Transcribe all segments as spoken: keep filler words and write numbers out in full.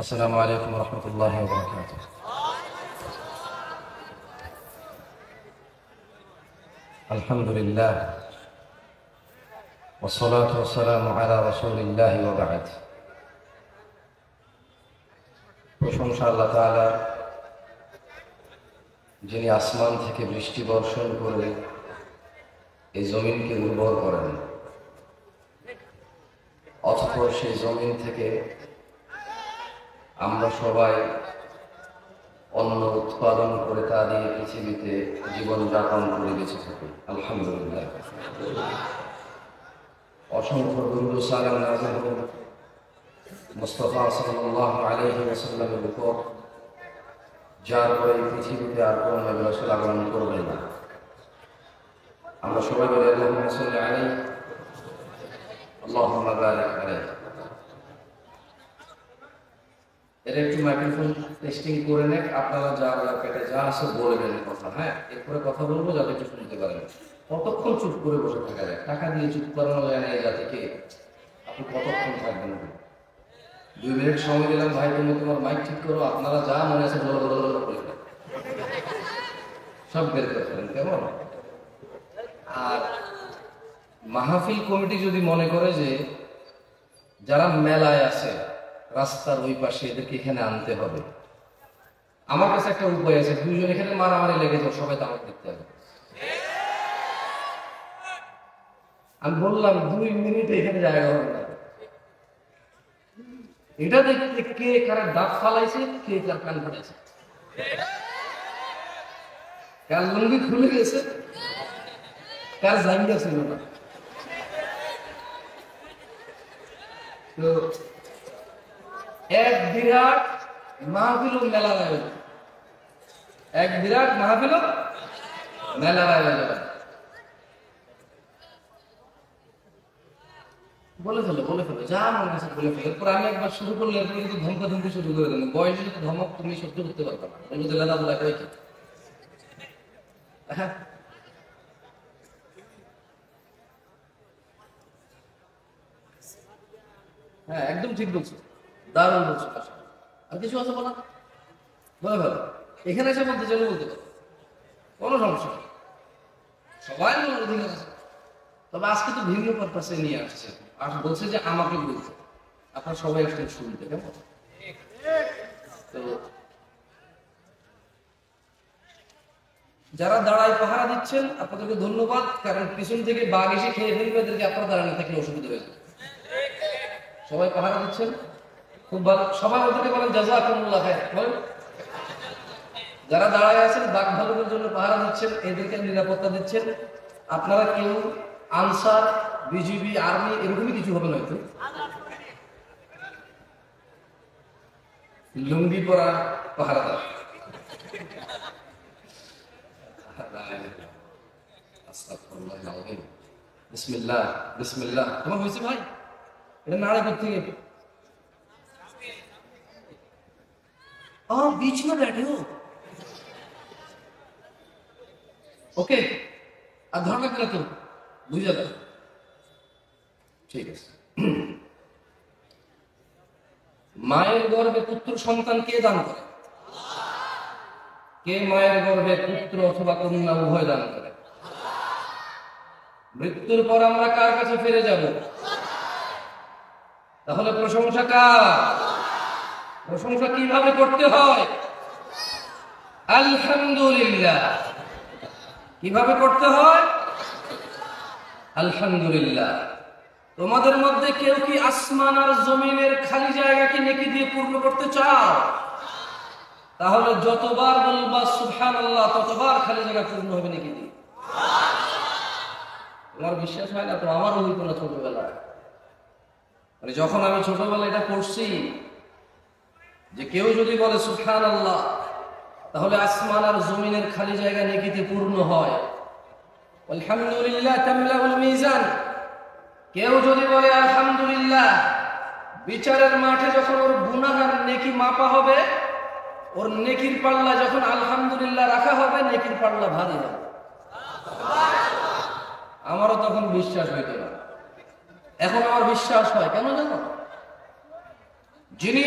السلام عليكم ورحمة الله وبركاته. الحمد لله والصلاة والسلام على رسول الله وبعد. إن شاء الله تعالى যিনি আসমান থেকে বৃষ্টি বর্ষণ করে এই জমিনকে উর্বর করেন, অতঃপর সেই জমিন থেকে আমরা সবাই অন্ন উৎপাদন করে তা দিয়ে পৃথিবীতে জীবনযাপন করে বেঁচে থাকি। আলহামদুলিল্লাহ, অসংখ্য দুরূদ ও সালাম নাযিল হোক মুস্তাফা সাল্লাল্লাহু আলাইহি ওয়াসাল্লামের উপর, যার পরে পৃথিবীতে আর কোনো নবী রাসূল আগমন করবে না। আমরা সবাই বলি আল্লাহুম্মা সাল্লি আলাইহি, আল্লাহুম্মা বারিক আলাইহি। এর একটু মাইক্রোফোন টেস্টিং করে নেন, আপনারা যার যার পেটে যা আছে বলবেন কথা। হ্যাঁ, এরপরে কথা বলবো যাতে একটু শুনতে পারেন। কতক্ষণ চুপ করে বসে থাকা যায়? টাকা দিয়ে চুপ করানো যায় না এই জাতিকে। আপনি কতক্ষণ থাকবেন? দুই মিনিট সময় দিলাম, ভাই তুমি তোমার মাইক ঠিক করো, আপনারা যা মনে আছে সব বের করে ফেলেন, কেমন? আর মাহফিল কমিটি যদি মনে করে যে যারা মেলায় আছে রাস্তার ওই পাশে এদেরকে এখানে আনতে হবে, আমার কাছে একটা উপায় আছে। দুইজন এখানে মারামারি লেগে যাও, সবাই তামাক দেখতে হবে। আমি বললাম দুই মিনিটে এখানে জায়গা হবে না। এটা দেখতে কে কারের দাঁত ফালাইছে, কে কার কান ফাটাইছে, কার লুঙ্গি খুলে গেছে, কার জাঙ্গা ছিল না। তো এক বিরাট মাহফিল মেলার আয়োজন, এক বিরাট মাহফিল মেলার আয়োজন। বলে ফেলো, বলে ফেলো, যা মনে আছে বলে ফেলো। এরপর আমি একবার শুরু করলে কিন্তু ধমকা ধমকি শুরু করে দিলাম। বয়সে ধমক তুমি সহ্য করতে পারবে না, বুঝলে দাদা? বলে কি হ্যাঁ, একদম ঠিক বলছো, দারুণ বলছো। আর কিছু আছে বলা? বলে ফেলো, এখানে এসে বলতে চাইলে বলতে পারো, কোনো সমস্যা নেই, সবাই বলার অধিকার আছে। তবে আজকে তো ভিন্ন পারপাসে নিয়ে আসছে, আর বলছে যে আমাকে বলছে আপনার সবাই আসলে শুনতে, কেমন? তো যারা দাঁড়ায় পাহারা দিচ্ছেন আপনাদেরকে ধন্যবাদ, কারণ পিছন থেকে বাঘ এসে খেয়ে ফেলবে এদেরকে, আপনার দাঁড়ানো থাকলে অসুবিধা হয়ে যাবে। সবাই পাহারা দিচ্ছেন, খুব ভালো। সবাই ওদেরকে বলেন জাযাকুমুল্লাহ খায়র, বলেন। যারা দাঁড়ায় আছেন বাঘ ভালুকের জন্য পাহারা দিচ্ছেন, এদেরকে নিরাপত্তা দিচ্ছেন আপনারা। কেউ আনসার, বিজিবি, আর্মি এরকমই কিছু হবে না। হয়তো লুঙ্গি পরা পাহারাদার। বিসমিল্লাহ, বিসমিল্লাহ। তোমার হয়েছে ভাই? এটা নাড়ে করতে গিয়ে बीच में बैठे हो, ओके? ধর্ম করে তো বুঝা যায়, ঠিক আছে। মায়ের গর্ভে পুত্র সন্তান কে দান করে? কে মায়ের গর্ভে পুত্র অথবা কন্যা উভয় দান করে? মৃত্যুর পর আমরা কার কাছে ফিরে যাব? তাহলে প্রশংসা কার? প্রশংসা কিভাবে করতে হয়? আলহামদুলিল্লাহ। কিভাবে করতে হয়? আলহামদুলিল্লাহ। তোমাদের মধ্যে কেউ কি আসমান আর জমিনের খালি জায়গাকে নেকি দিয়ে পূর্ণ করতে চাও? তাহলে যতবার বলবা সুবহানাল্লাহ ততবার খালি জায়গা পূর্ণ হবে নেকি দিয়ে। তোমার বিশ্বাস হয় না তো? আমারও হইতো না ছোটবেলায়। মানে যখন আমি ছোটবেলায় এটা পড়ছি যে কেউ যদি বলে সুবহানাল্লাহ তাহলে আসমান আর জমিনের খালি জায়গা নেকিতে পূর্ণ হয়। আলহামদুলিল্লাহ তামলাউল মিজান। কেউ যদি বলে আলহামদুলিল্লাহ, বিচারের মাঠে যখন ওর গুনাহ আর নেকি মাপা হবে, ওর নেকির পাল্লা যখন আলহামদুলিল্লাহ রাখা হবে, নেকির পাল্লা ভারী হবে। আমারও তখন বিশ্বাস হইত না, এখন আমার বিশ্বাস হয়। কেন জানো? যিনি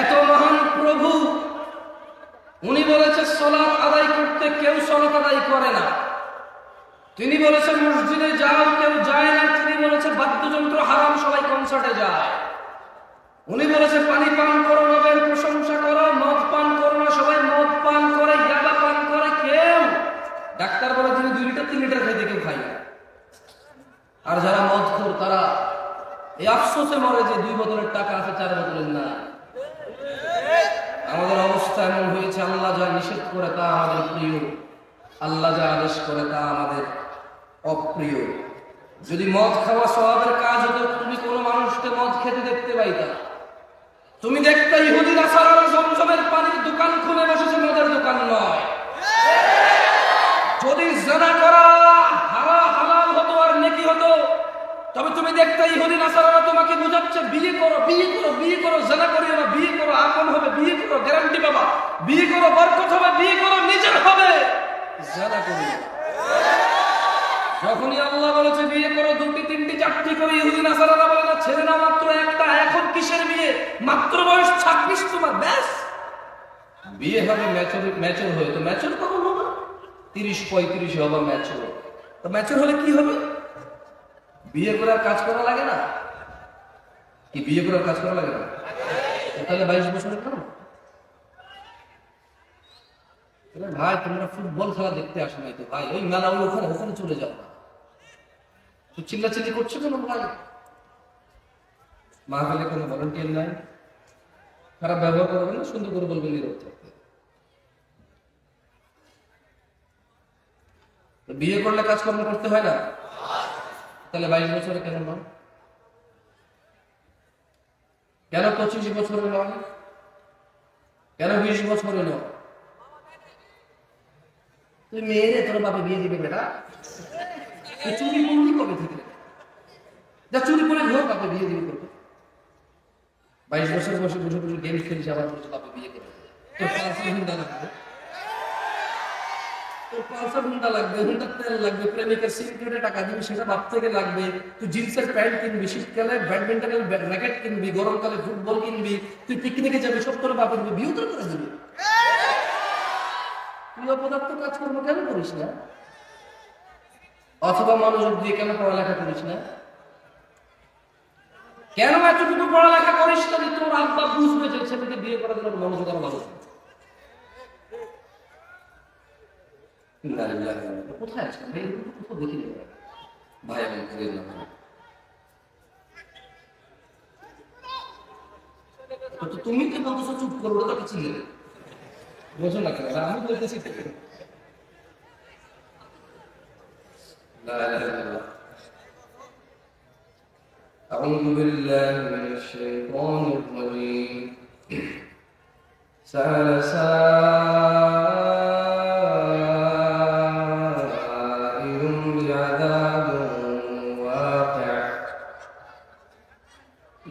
এত মহান প্রভু উনি বলেছে সালাত আদায় করতে কেউ সালাত আদায় করে না, তিনি বলেছে মসজিদে যাও কেউ যায় না, তিনি বলেছে বাদ্যযন্ত্র হারাম সবাই কনসার্টে যায়, উনি বলেছে পানি পান করো নবের প্রশংসা করো, মদ পান করো না, সবাই মদ পান করে, ইয়াবা পান করে, কেউ ডাক্তার বলে তিনি দুই লিটার তিন লিটার খাইতে কেউ খাই না, আর যারা মদ খোর তারা এই আফসোসে মরে যে দুই বোতলের টাকা আছে চার বোতলের না। আমাদের অবস্থা এমন হয়েছে আল্লাহ যা নিষেধ করে তা আমাদের প্রিয়, আল্লাহ যা আদেশ করে তা আমাদের অপ্রিয়। যদি মদ খাওয়া সওয়াবের কাজ হতো তুমি কোনো মানুষকে মদ খেতে দেখতে পাইতা? তুমি দেখতে ইহুদি নাসারারা জমজমের পানির দোকান খুলে বসেছে, মদের দোকান নয়। যদি জেনা করা হারা হালাল হতো আর নেকি হতো, তবে তুমি দেখতে ইহুদি নাসারারা তোমাকে বুঝাচ্ছে বিয়ে করো, বিয়ে করো, বিয়ে করো, জেনা করিও না, বিয়ে করো, আপন হবে, বিয়ে করো, গ্যারান্টি বাবা, বিয়ে করো, বরকত হবে, বিয়ে করো, নিজের হবে, জেনা করিও। যখনই আল্লাহ বলেছে বিয়ে করো দুটি তিনটি চারটি করে, ইহুদি নাসারারা বলে না ছেড়ে না, মাত্র একটা, এখন কিসের বিয়ে, মাত্র বয়স ছাব্বিশ তোমার, ব্যাস বিয়ে হবে। ম্যাচুর ম্যাচুর হয়ে তো ম্যাচুর কখন হবে? তিরিশ পঁয়ত্রিশ হবে ম্যাচুর। তো ম্যাচুর হলে কি হবে? বিয়ে করার কাজ করা লাগে না কি? বিয়ে করার কাজ করা লাগে না? তাহলে বাইশ বছরের কেন ভাই? তোমরা ফুটবল খেলা দেখতে আসো নাই তো ভাই? ওই মেলা ওখানে ওখানে চলে যাও না, চিল্লাচিল্লি করছো কেন ভাই? মা বলে কোনো ভলেন্টিয়ার নাই, খারাপ ব্যবহার করবেন না, সুন্দর করে বলবেন নীরব থাকতে। বিয়ে করলে কাজকর্ম করতে হয় না, তাহলে বাইশ বছরে কেন নয়? কেন পঁচিশ বছরে নয়? কেন বিশ বছরে নয়? তুই মেয়েরে তোর বাপে বিয়ে দিবে বেটা, চুরি করলি কবে থেকে? যা চুরি করে ধর, বাপে বিয়ে দিবে করবে। বাইশ বছর বসে বসে বসে গেম খেলছে, আবার বসে বাপে বিয়ে করবে। তোর পালসার হুন্ডা লাগবে, তোর পালসার হুন্ডা লাগবে, হুন্ডার তেল লাগবে, প্রেমিকের সিগারেটে টাকা দিবি সেটা বাপ থেকে লাগবে, তুই জিন্সের প্যান্ট কিনবি, শীতকালে ব্যাডমিন্টনের র্যাকেট কিনবি, গরমকালে ফুটবল কিনবি, তুই পিকনিকে যাবি, সব তোর বাপের বিয়ে তোর করে দিবি। তুই অপদার্থ কাজকর্ম কেন করিস না? অথবা মনোযোগ দিয়ে কেন পড়ালেখা করিস না? কেন এতটুকু পড়ালেখা করিস না তোর আব্বা বুঝবে যে ছেলেকে বিয়ে করার জন্য মনোযোগ আরো ভালো? কোথায় আছে ভাই? কোথাও দেখি নেই ভাই, আমি ঘুরে না। তুমি কি বলতেছো চুপ করবো? তো কিছু নেই, বোঝো না কেন? আমি বলতেছি أعوذ بالله من الشيطان الرجيم سأل سائل بعذاب واقع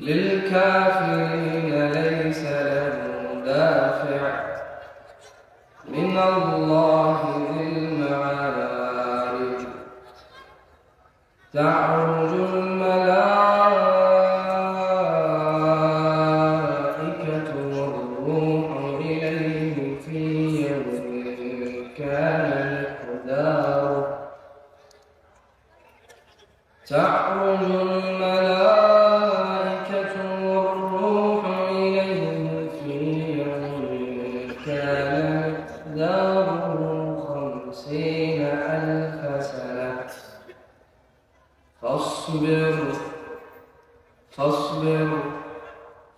للكافرين ليس له دافع من الله ذي المعارج تعرج الملائكة والروح إليه في يوم كان مقداره تعرج الملائكة فاصبر فاصبر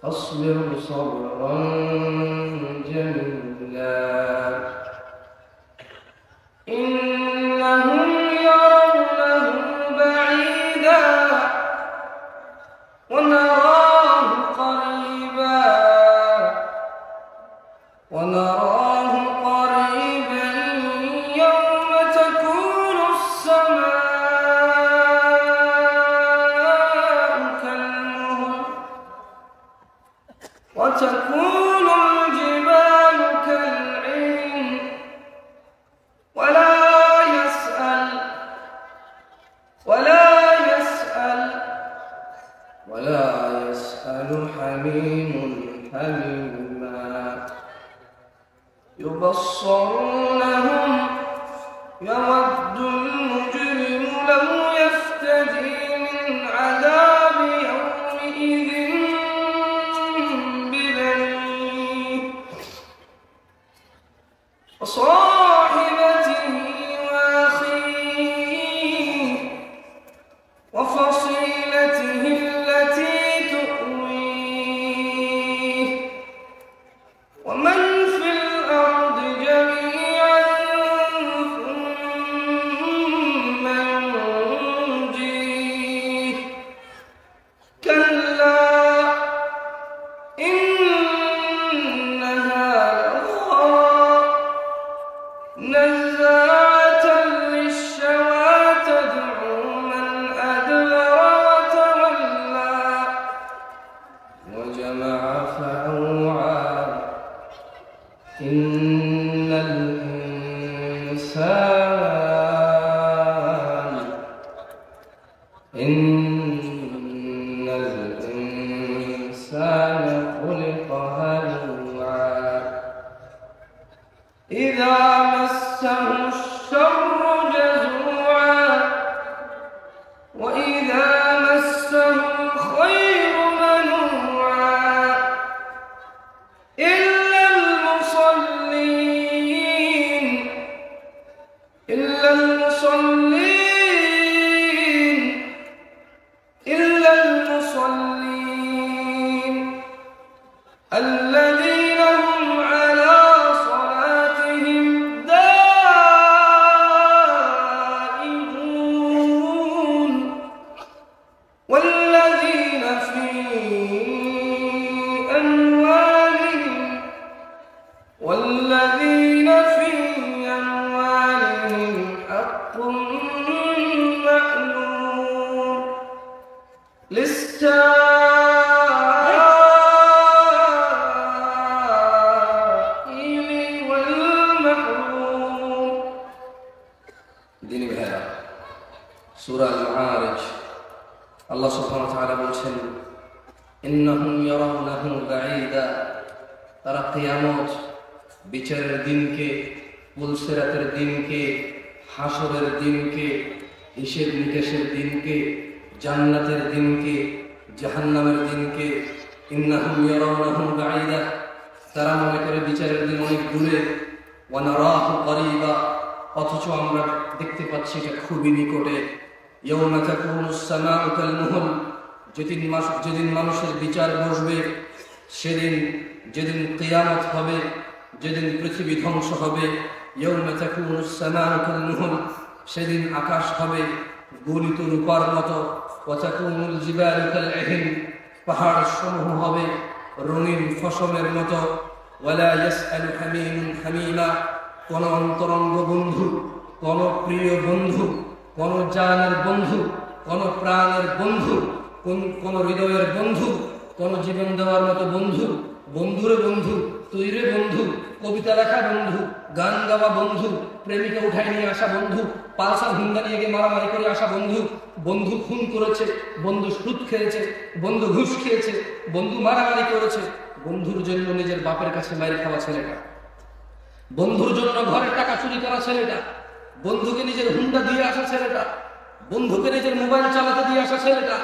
فاصبر صبرا جميلا إنهم يرونه بعيدا ونراه قريبا وتكون الجبال كالعين ولا يسأل ولا يسأل ولا يسأل حميم حميما يبصرونهم يود المجرم لو يفتدي من عذاب يومئذ ببنيه وصاحبته وأخيه وفصيلته التي تؤويه ومن نزاعة للشوى تدعو من أدبر وتولى وجمع فأوعى إن الإنسان إن الإنسان خلق هلوعا إذا مسه الشر جزوعا وإذا مسه الخير منوعا إلا المصلين إلا المصلين إلا المصلين الذين والذين في أموالهم حق معلوم للسائل والمحروم. ديني بهذا سورة المعارج الله سبحانه وتعالى بلشن إنهم يرونه بعيدا ترى قيامات বিচারের দিনকে পুলসেরাতের দিনকে হাসরের দিনকে হিসেব নিকেশের দিনকে জান্নাতের দিনকে জাহান্নামের দিনকে ইন্নাহুম ইয়ারাউনাহু বাঈদা তারা মনে করে বিচারের দিন অনেক দূরে ওয়া নারাহু করিবা অথচ আমরা দেখতে পাচ্ছি এটা খুবই নিকটে ইয়াউমা তাকুনুস সামাউ কালমুহুল যেদিন মাস যেদিন মানুষের বিচার বসবে সেদিন যেদিন কিয়ামত হবে যেদিন পৃথিবী ধ্বংস হবে ইয়াউমা তাকুনুস সামাউ কালমুহুল সেদিন আকাশ হবে গলিত রূপার মতো ওয়া তাকুনুল জিবালু কালইহিন পাহাড় সমূহ হবে রঙিন ফসলের মতো ওয়ালা ইয়াসআলু হামীমুন হামীমা কোন অন্তরঙ্গ বন্ধু কোন প্রিয় বন্ধু কোন জানের বন্ধু কোন প্রাণের বন্ধু কোন কোন হৃদয়ের বন্ধু কোন জীবন দেওয়ার মতো বন্ধু বন্ধুরে বন্ধু তুইরে বন্ধু কবিতা লেখা বন্ধু গান গাওয়া বন্ধু প্রেমিকা উঠাই নিয়ে আসা বন্ধু পালসার হুন্ডা নিয়ে গিয়ে মারামারি করে আসা বন্ধু বন্ধু খুন করেছে বন্ধু সুদ খেয়েছে বন্ধু ঘুষ খেয়েছে বন্ধু মারামারি করেছে বন্ধুর জন্য নিজের বাপের কাছে মাইর খাওয়া ছেলেটা বন্ধুর জন্য ঘরের টাকা চুরি করা ছেলেটা বন্ধুকে নিজের হুন্ডা দিয়ে আসা ছেলেটা বন্ধুকে নিজের মোবাইল চালাতে দিয়ে আসা ছেলেটা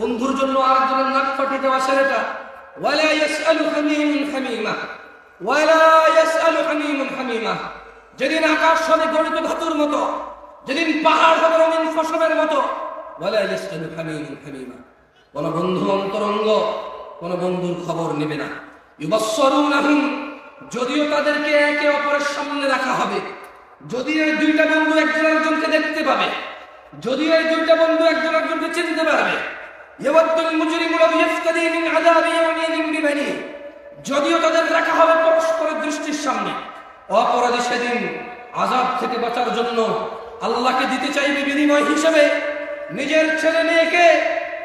বন্ধুর জন্য আরেকজনের নাক ফাটিয়ে দেওয়া ছেলেটা ولا يسأل حميم حميمة ولا يسأل حميم حميمة جدين آকাশ হবে গলিত ভাতুর মতো যেদিন পাহাড় হবে রঙিন ফসলের মতো ولا يسأل حميم حميمة কোন বন্ধু অন্তরঙ্গ কোন বন্ধুর খবর নেবে না يبصرونهم যদিও তাদেরকে একে অপরের সামনে রাখা হবে যদি এই দুইটা বন্ধু একজন একজনকে দেখতে পাবে যদি এই দুইটা বন্ধু একজন একজনকে চিনতে পারবে يود المجرم لو يفتدي من عذاب يومئذ ببنيه যদিও তাদের রাখা হবে পরস্পরের দৃষ্টির সামনে অপরাধী সেদিন আযাব থেকে বাঁচার জন্য আল্লাহকে দিতে চাইবে বিনিময় হিসেবে নিজের ছেলে মেয়েকে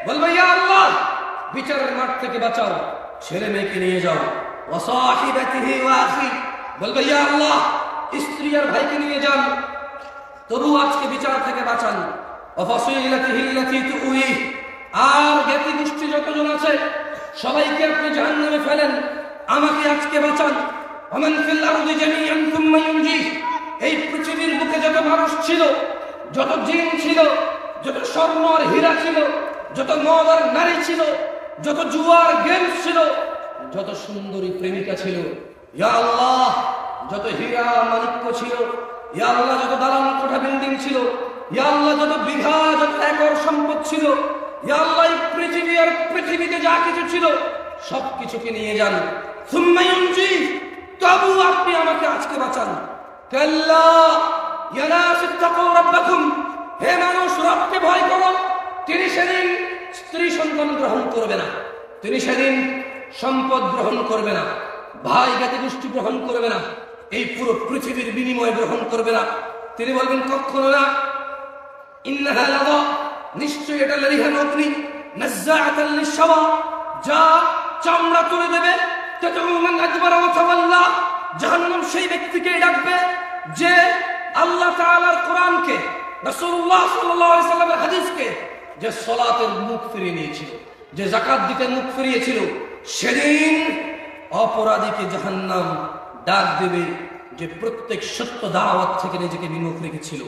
বলবে ইয়া আল্লাহ বিচারের মাঠ থেকে বাঁচাও ছেলে মেয়েকে নিয়ে যাও وصاحبته واخي বল ভাইয়া আল্লাহ স্ত্রী আর ভাইকে নিয়ে যান তবু আজকে বিচার থেকে বাঁচান وفصيلته التي تؤويه আর গতি দুষ্টি যতজন আছে সবাইকে আপনি জাহান্নামে ফেলেন আমাকে আজকে বাঁচান ومن في الارض جميعا ثم ينجيه এই পৃথিবীর বুকে যত মানুষ ছিল যত জিন ছিল যত স্বর্ণ আর হীরা ছিল যত নর আর নারী ছিল যত জুয়ার গেম ছিল যত সুন্দরী প্রেমিকা ছিল ইয়া আল্লাহ যত হীরা মানিক্য ছিল ইয়া আল্লাহ যত দালান কোঠা বিল্ডিং ছিল ইয়া আল্লাহ যত বিঘা যত একর সম্পদ ছিল ইয়া আল্লাহ পৃথিবী আর পৃথিবীতে যা কিছু ছিল সব কিছুকে নিয়ে যান সুম্মা ইউনজি তবু আপনি আমাকে আজকে বাঁচান কাল্লা ইয়া নাস তাকু রাব্বাকুম হে মানুষ রবকে ভয় করো তিনি সেদিন স্ত্রী সন্তান গ্রহণ করবে না তিনি সেদিন সম্পদ গ্রহণ করবে না ভাই জাতি গোষ্ঠী গ্রহণ করবে না এই পুরো পৃথিবীর বিনিময় গ্রহণ করবে না তিনি বলবেন কখনো না ইন্নাহা লাযা নিশ্চয় এটা লারিহান অগ্নি নাযাআতাল লিশওয়া যা চামড়া তুলে দেবে তাদউ মান আদবারা ওয়া তাওয়াল্লা জাহান্নাম সেই ব্যক্তিকে ডাকবে যে আল্লাহ তাআলার কোরআনকে রাসূলুল্লাহ সাল্লাল্লাহু আলাইহি সাল্লামের হাদিসকে যে সালাতের মুখ ফিরিয়ে নিয়েছিল যে যাকাত দিতে মুখ ফিরিয়েছিল সেদিন অপরাধীকে জাহান্নাম ডাক দেবে যে প্রত্যেক সত্য দাওয়াত থেকে নিজেকে বিমুখ রেখেছিল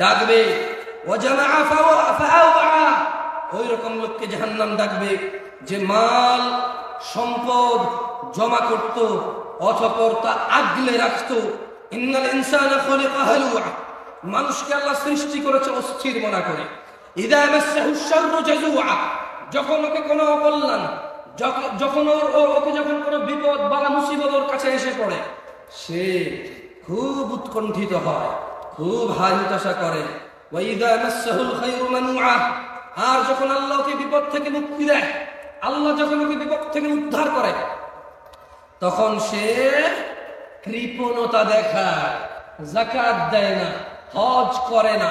ডাকবে ওয়াজামা ফাওআ ওই রকম লোককে জাহান্নাম ডাকবে যে মাল সম্পদ জমা করত অতঃপর তা আগলে রাখত ইন্নাল ইনসানা খুলিকা হালুআ মানুষকে আল্লাহ সৃষ্টি করেছে অস্থির মনে করে ইযা মাসসাহু শাররু জাযুআ যখন ওকে কোনো অকল্যাণ যখন ওর ওকে যখন কোনো বিপদ বালা মুসিবত ওর কাছে এসে পড়ে সে খুব উৎকণ্ঠিত হয় খুব হতাশা করে ওয়াইদা মাসসাহুল খায়রু মানুআ আর যখন আল্লাহ ওকে বিপদ থেকে মুক্তি দেয় আল্লাহ যখন ওকে বিপদ থেকে উদ্ধার করে তখন সে কৃপণতা দেখায় যাকাত দেয় না হজ করে না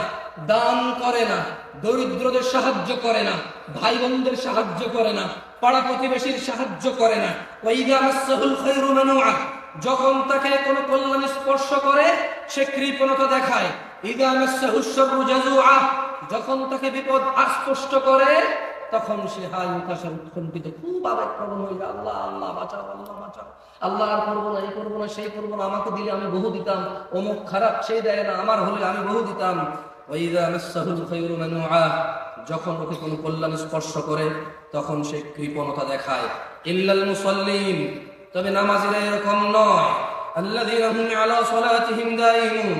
দান করে না দরিদ্রদের সাহায্য করে না ভাই বোনদের সাহায্য করে না পাড়া প্রতিবেশীর সাহায্য করে না ওয়াইদা মাসসাহুল খায়রু মানুআ যখন তাকে কোনো কল্যাণ স্পর্শ করে সে কৃপণতা দেখায় ইদা মাসসাহু শাররু জাযুআ যখন তাকে বিপদ আস্পষ্ট করে তখন সে হায় হতাশায় উৎকণ্ঠিত খুব আবেগপ্রবণ হয়ে যায় আল্লাহ আল্লাহ বাঁচাও আল্লাহ বাঁচাও আল্লাহ আর করবো না এই করবো না সেই করবো না আমাকে দিলে আমি বহু দিতাম অমুক খারাপ সেই দেয় না আমার হলে আমি বহু দিতাম ওয়াইদা মাসসাহুল খায়রু মানুআ যখন ওকে কোনো কল্যাণ স্পর্শ করে তখন সে কৃপণতা দেখায় ইল্লাল মুসাল্লিন তবে নামাজিরা এরকম নয় আল্লাযীনা হুম আলা সালাতিহিম দায়িমুন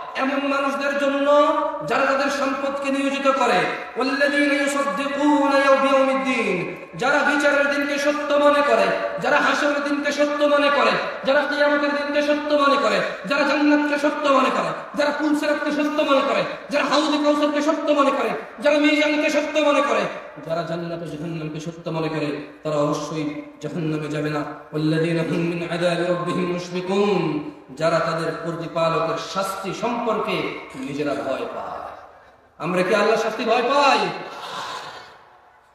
এমন মানুষদের জন্য যারা তাদের সম্পদকে নিয়োজিত করে ওয়াল্লাযীনা ইউসাদদিকুনা ইয়াওমিদ্দিন যারা বিচারের দিনকে সত্য মনে করে যারা হাসরের দিনকে সত্য মনে করে যারা কিয়ামতের দিনকে সত্য মনে করে যারা জান্নাতকে সত্য মনে করে যারা ফুলসিরাতকে সত্য মনে করে যারা হাউজে কাউসারকে সত্য মনে করে যারা মিজানকে সত্য মনে করে যারা জান্নাত ও জাহান্নামকে সত্য মনে করে তারা অবশ্যই জাহান্নামে যাবে না ওয়াল্লাযীনা হুম মিন আযাবি রাব্বিহিম মুশফিকুন যারা তাদের প্রতিপালকের শাস্তি সম্পর্কে নিজেরা ভয় পায় আমরা কি আল্লাহর শাস্তি ভয় পাই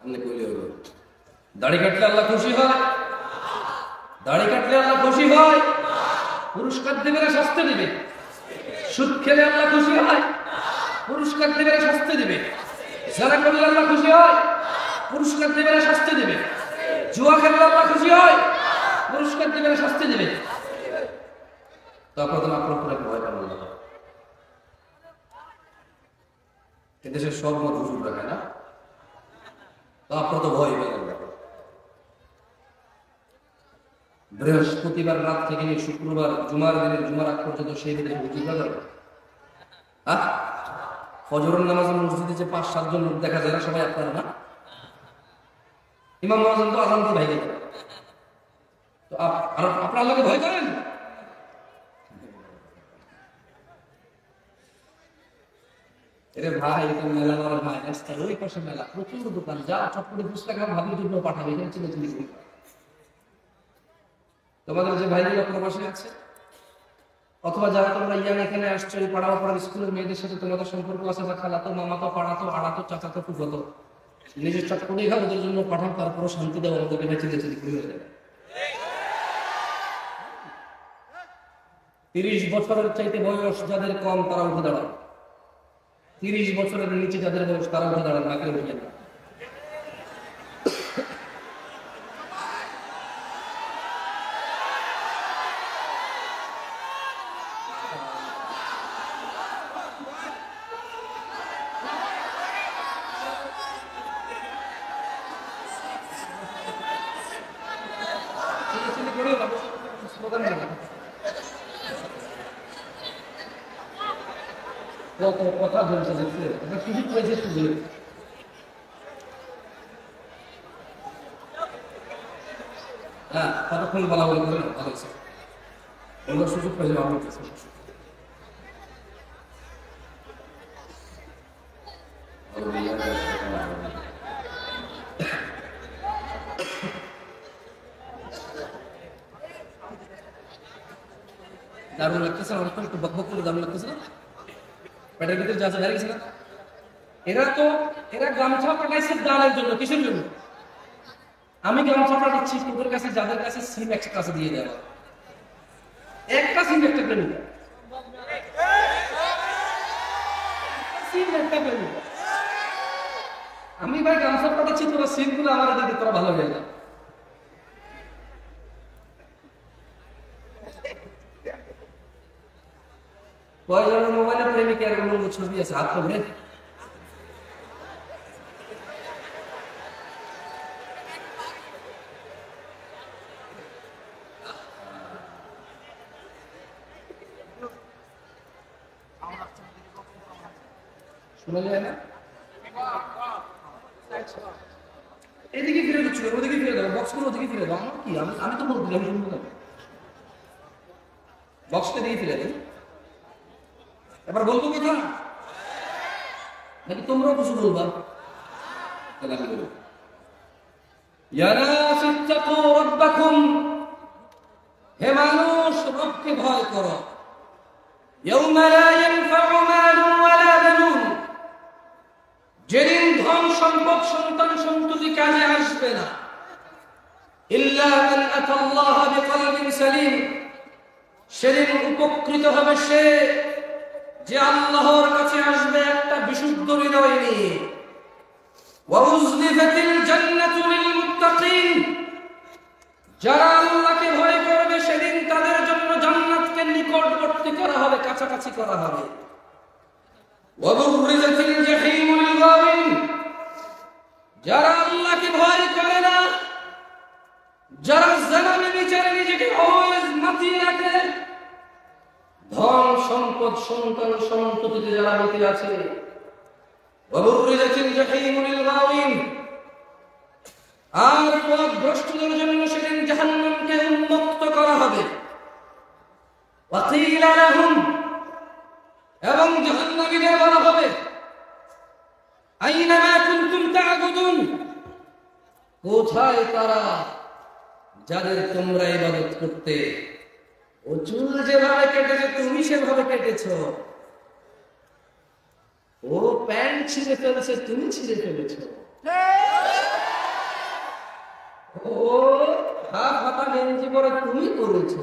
আমরা কইলে হলো দাড়ি কাটলে আল্লাহ খুশি হয় দাড়ি কাটলে আল্লাহ খুশি হয় পুরস্কার দিবে না শাস্তি দিবে সুদ খেলে আল্লাহ খুশি হয় পুরস্কার দিবে না শাস্তি দিবে যারা করলে আল্লাহ খুশি হয় পুরস্কার দিবে না শাস্তি দিবে জুয়া খেললে আল্লাহ খুশি হয় পুরস্কার দিবে না শাস্তি দিবে তারপর আপনার উপরে ভয় পাবেন না এদেশের সব মত হুজুর রাখায় না তো আপনার তো ভয় পেলেন না বৃহস্পতিবার রাত থেকে নিয়ে শুক্রবার জুমার দিনের জুমার আগ পর্যন্ত সেই দেশে হুজুররা যাবে হ্যাঁ ফজরের নামাজে মসজিদে যে পাঁচ সাতজন লোক দেখা যায় না সবাই আপনারা না ইমাম মুয়াজ্জিন তো আজান দিয়ে ভাইকে তো আপনারা আল্লাহকে ভয় করেন এরে ভাই এটা মেলানোর ভাই আজকে ওই পাশে মেলা প্রচুর দোকান যা চটপটে বুঝতে গেলাম ভাবি জন্য পাঠাবে এখানে ছিল তুমি তোমাদের যে ভাইগুলো প্রবাসে আছে অথবা যারা তোমরা ইয়ান এখানে আসছো পড়া পড়া স্কুলের মেয়েদের সাথে তোমাদের সম্পর্ক আছে বা খালাতো মামাতো পাড়াতো আড়াতো চাচাতো ফুফাতো নিজের চটপটে ঘর ওদের জন্য পাঠাও তারপরে শান্তি দাও ওদেরকে বেঁচে যেতে দিই হয়ে যাবে ত্রিশ বছরের চাইতে বয়স যাদের কম তারা উঠে দাঁড়ায় ত্রিশ বছরের নিচে যাদের বয়স তারা উঠে দাঁড়ায় না কেউ উঠে না دارو لكسر أنا أقول لك بقبق كله دارو لكسر، بدر بدر جالس داري كسر، إذا تو إذا غامشة فردي سيد داري جونو كيشن جونو، أمي غامشة فردي تشيك كبر كسر جادر كسر سيم إكس كسر ديه ده، إكس كسر سيم إكس كبر نيجا، سيم إكس كبر نيجا، أمي باي غامشة فردي تشيك كبر سيم كلا أمارة دي ترى بحاله بيجا. وأنا موبايل أبغى ميكي أنا أقول مش بيا ساعات كمان. شو مالي أنا؟ إيه دقيقة فيرد شو؟ هو دقيقة فيرد. بوكس كله دقيقة فيرد. أنا كي أنا أنا تمر بليم شو مكان؟ بوكس كدقيقة فيرد. এবার বলতো কি না নাকি তোমরা কিছু বলবা তাহলে আমি বলবো ইয়া নাস তাকু রব্বাকুম হে মানুষ রবকে ভয় করো ইয়াউমা লা ইয়ানফাউ মালুন ওয়ালা বানুন যেদিন ধন সম্পদ সন্তান সন্ততি কাজে আসবে না ইল্লা মান আতাল্লাহ বিকলবিন সালিম সেদিন উপকৃত হবে সে যে আল্লাহর কাছে আসবে একটা বিশুদ্ধ হৃদয় নিয়ে ওয়া উযলিফাতিল জান্নাতু লিল মুত্তাকিন যারা আল্লাহকে ভয় করবে সেদিন তাদের জন্য জান্নাতকে নিকটবর্তী করা হবে কাছাকাছি করা হবে ওয়া বুরিজাতিল জাহিমু লিল গাওয়িন যারা আল্লাহকে ভয় করে না যারা জাহান্নামে বিচারে নিজেকে অলওয়েজ মাতিয়ে রাখে ধন সম্পদ সন্তান সন্ততিতে যারা মেতে আছে ওয়াবুরিজাতিল জাহিমু লিল গাওয়িন আর পথভ্রষ্টদের জন্য সেদিন জাহান্নামকে উন্মুক্ত করা হবে ওয়া কিলা লাহুম এবং জাহান্নামীদের বলা হবে আইনামা কুনতুম তা'বুদুন কোথায় তারা যাদের তোমরা ইবাদত করতে ওজুল যেভাবে কেটেছে তুমি সেভাবে কেটেছো ও প্যান্ট ছিঁড়ে ফেলেছে তুমি ছিঁড়ে ফেলেছো ও হাফ হাতা গেঞ্জি পরে তুমি পরেছো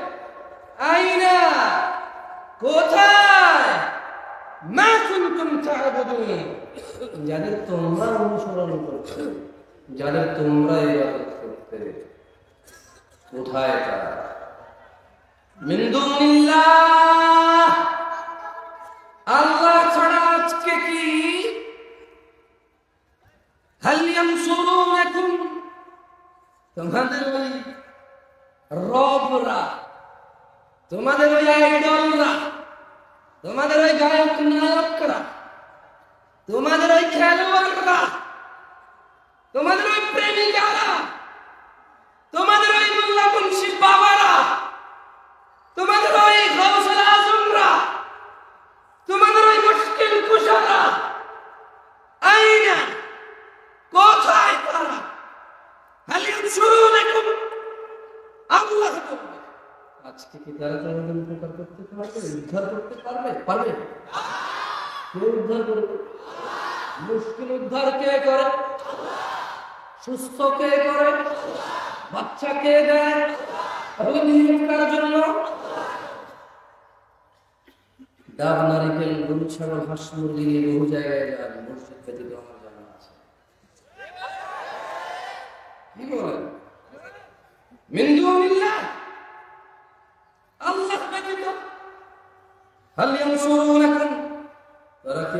আইনা কোথায় মা কুনতুম তা'বুদুন যাদের তোমরা অনুসরণ করতে যাদের তোমরা ইবাদত করতে কোথায় তারা من دون الله الله تعالى منافقين هل ينصرونكم؟ سبحان الله ربنا তোমাদের ওই আইডলরা তোমাদের ওই গায়ক নায়করা তোমাদের ওই খেলোয়াড়রা তোমাদের ওই প্রেমিকারা তোমাদের ওই মোল্লা মুন্সি বাবারা তোমাদের ওই গাউসুল আজমরা তোমাদের ওই মুশকিল কুশারা আইনা কোথায় তারা هل ينصرونكم আল্লাহ তোমাদের আজকে কি তারা তাদের উপকার করতে পারবে উদ্ধার করতে পারবে পারবে কে উদ্ধার করে মুশকিল উদ্ধার কে করে আল্লাহ সুস্থ কে করে আল্লাহ বাচ্চা কে দেয় আল্লাহ নিয়ম করার জন্য ডাব নারিকেল গরু ছাগল হাঁস মুরগি নিয়ে বহু জায়গায় যায় মসজিদ ব্যতীত আমার জানা আছে কি বলেন মিন দুনিল্লাহ الله بجده هل ينصرونكم ترى كي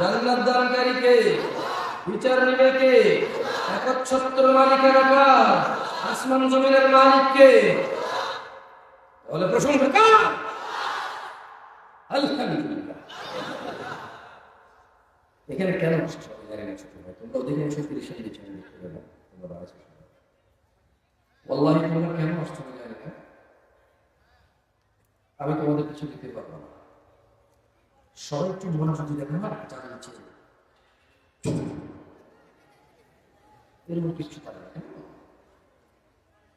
আল্লাহ জান্নাত দানকারী কে বিচার নেবে কে একচ্ছত্র মালিকের আকার আসমান জমিনের মালিক কে বলে প্রশংসা কার আলহামদুলিল্লাহ এখানে কেন কষ্ট জানেন না ছোট ভাই তোমরা ওদিকে এসে ফিরে দিতে চাইবে তোমরা আছো والله তোমরা কেন কষ্ট জানেন না আমি তোমাদের কিছু দিতে পারবো না সবাই একটু মনোযোগ দিয়ে দেখো আর টাকা দিচ্ছি এর মধ্যে কিছু পাবে না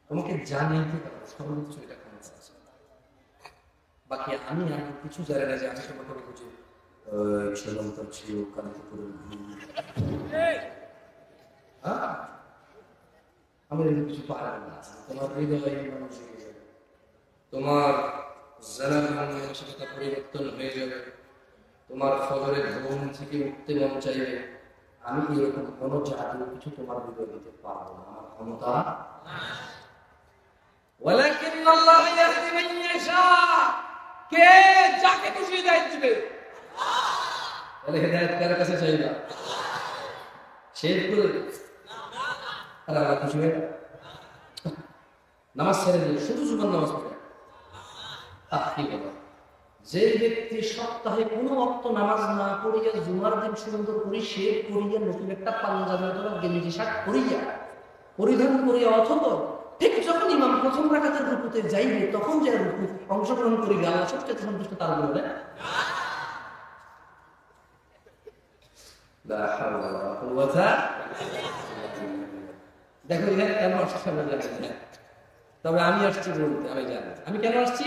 তোমাকে জানিয়ে দিতে সবার কিছু এটা করা আছে বাকি আমি আর কিছু জানি না যে আমি তোমাকে কিছু চলন করছি ও কালকে করে এই হ্যাঁ আমাদের কিছু পারা না তোমার হৃদয় মানুষ হয়ে যাবে তোমার জলাল নামের সাথে পরিবর্তন হয়ে যাবে তোমার ফজরের ঘুম থেকে উঠতে মন চাইবে আমি এরকম কোনো জাদু কিছু তোমার হৃদয় দিতে পারবো না আমার ক্ষমতা ওয়ালাকিন আল্লাহ ইয়াহদি মান ইয়াশা কে যাকে খুশি হিদায়াত দিবে আল্লাহ তাহলে হিদায়াত কার কাছে চাইবা শেষ করে আর আল্লাহ খুশি হবে নামাজ ছেড়ে দিলে শুধু জুমার নামাজ পড়ে আহ কি বলো যে ব্যক্তি সপ্তাহে কোনো ওয়াক্ত নামাজ না পড়িয়া জুমার দিন সুন্দর করে শেভ করিয়া নতুন একটা পাঞ্জাবি অথবা গেঞ্জি শার্ট করিয়া পরিধান করিয়া অথবা ঠিক যখন ইমাম প্রথম রাকাতের রুকুতে যাইবে তখন যে রুকু অংশগ্রহণ করিবে আল্লাহ সবচেয়ে সন্তুষ্ট তার বলবে লা হাওলা ওয়ালা কুওয়াতা দেখো এখানে কেন আসছে না তবে আমি আসছি বলতে আমি জানি আমি কেন আসছি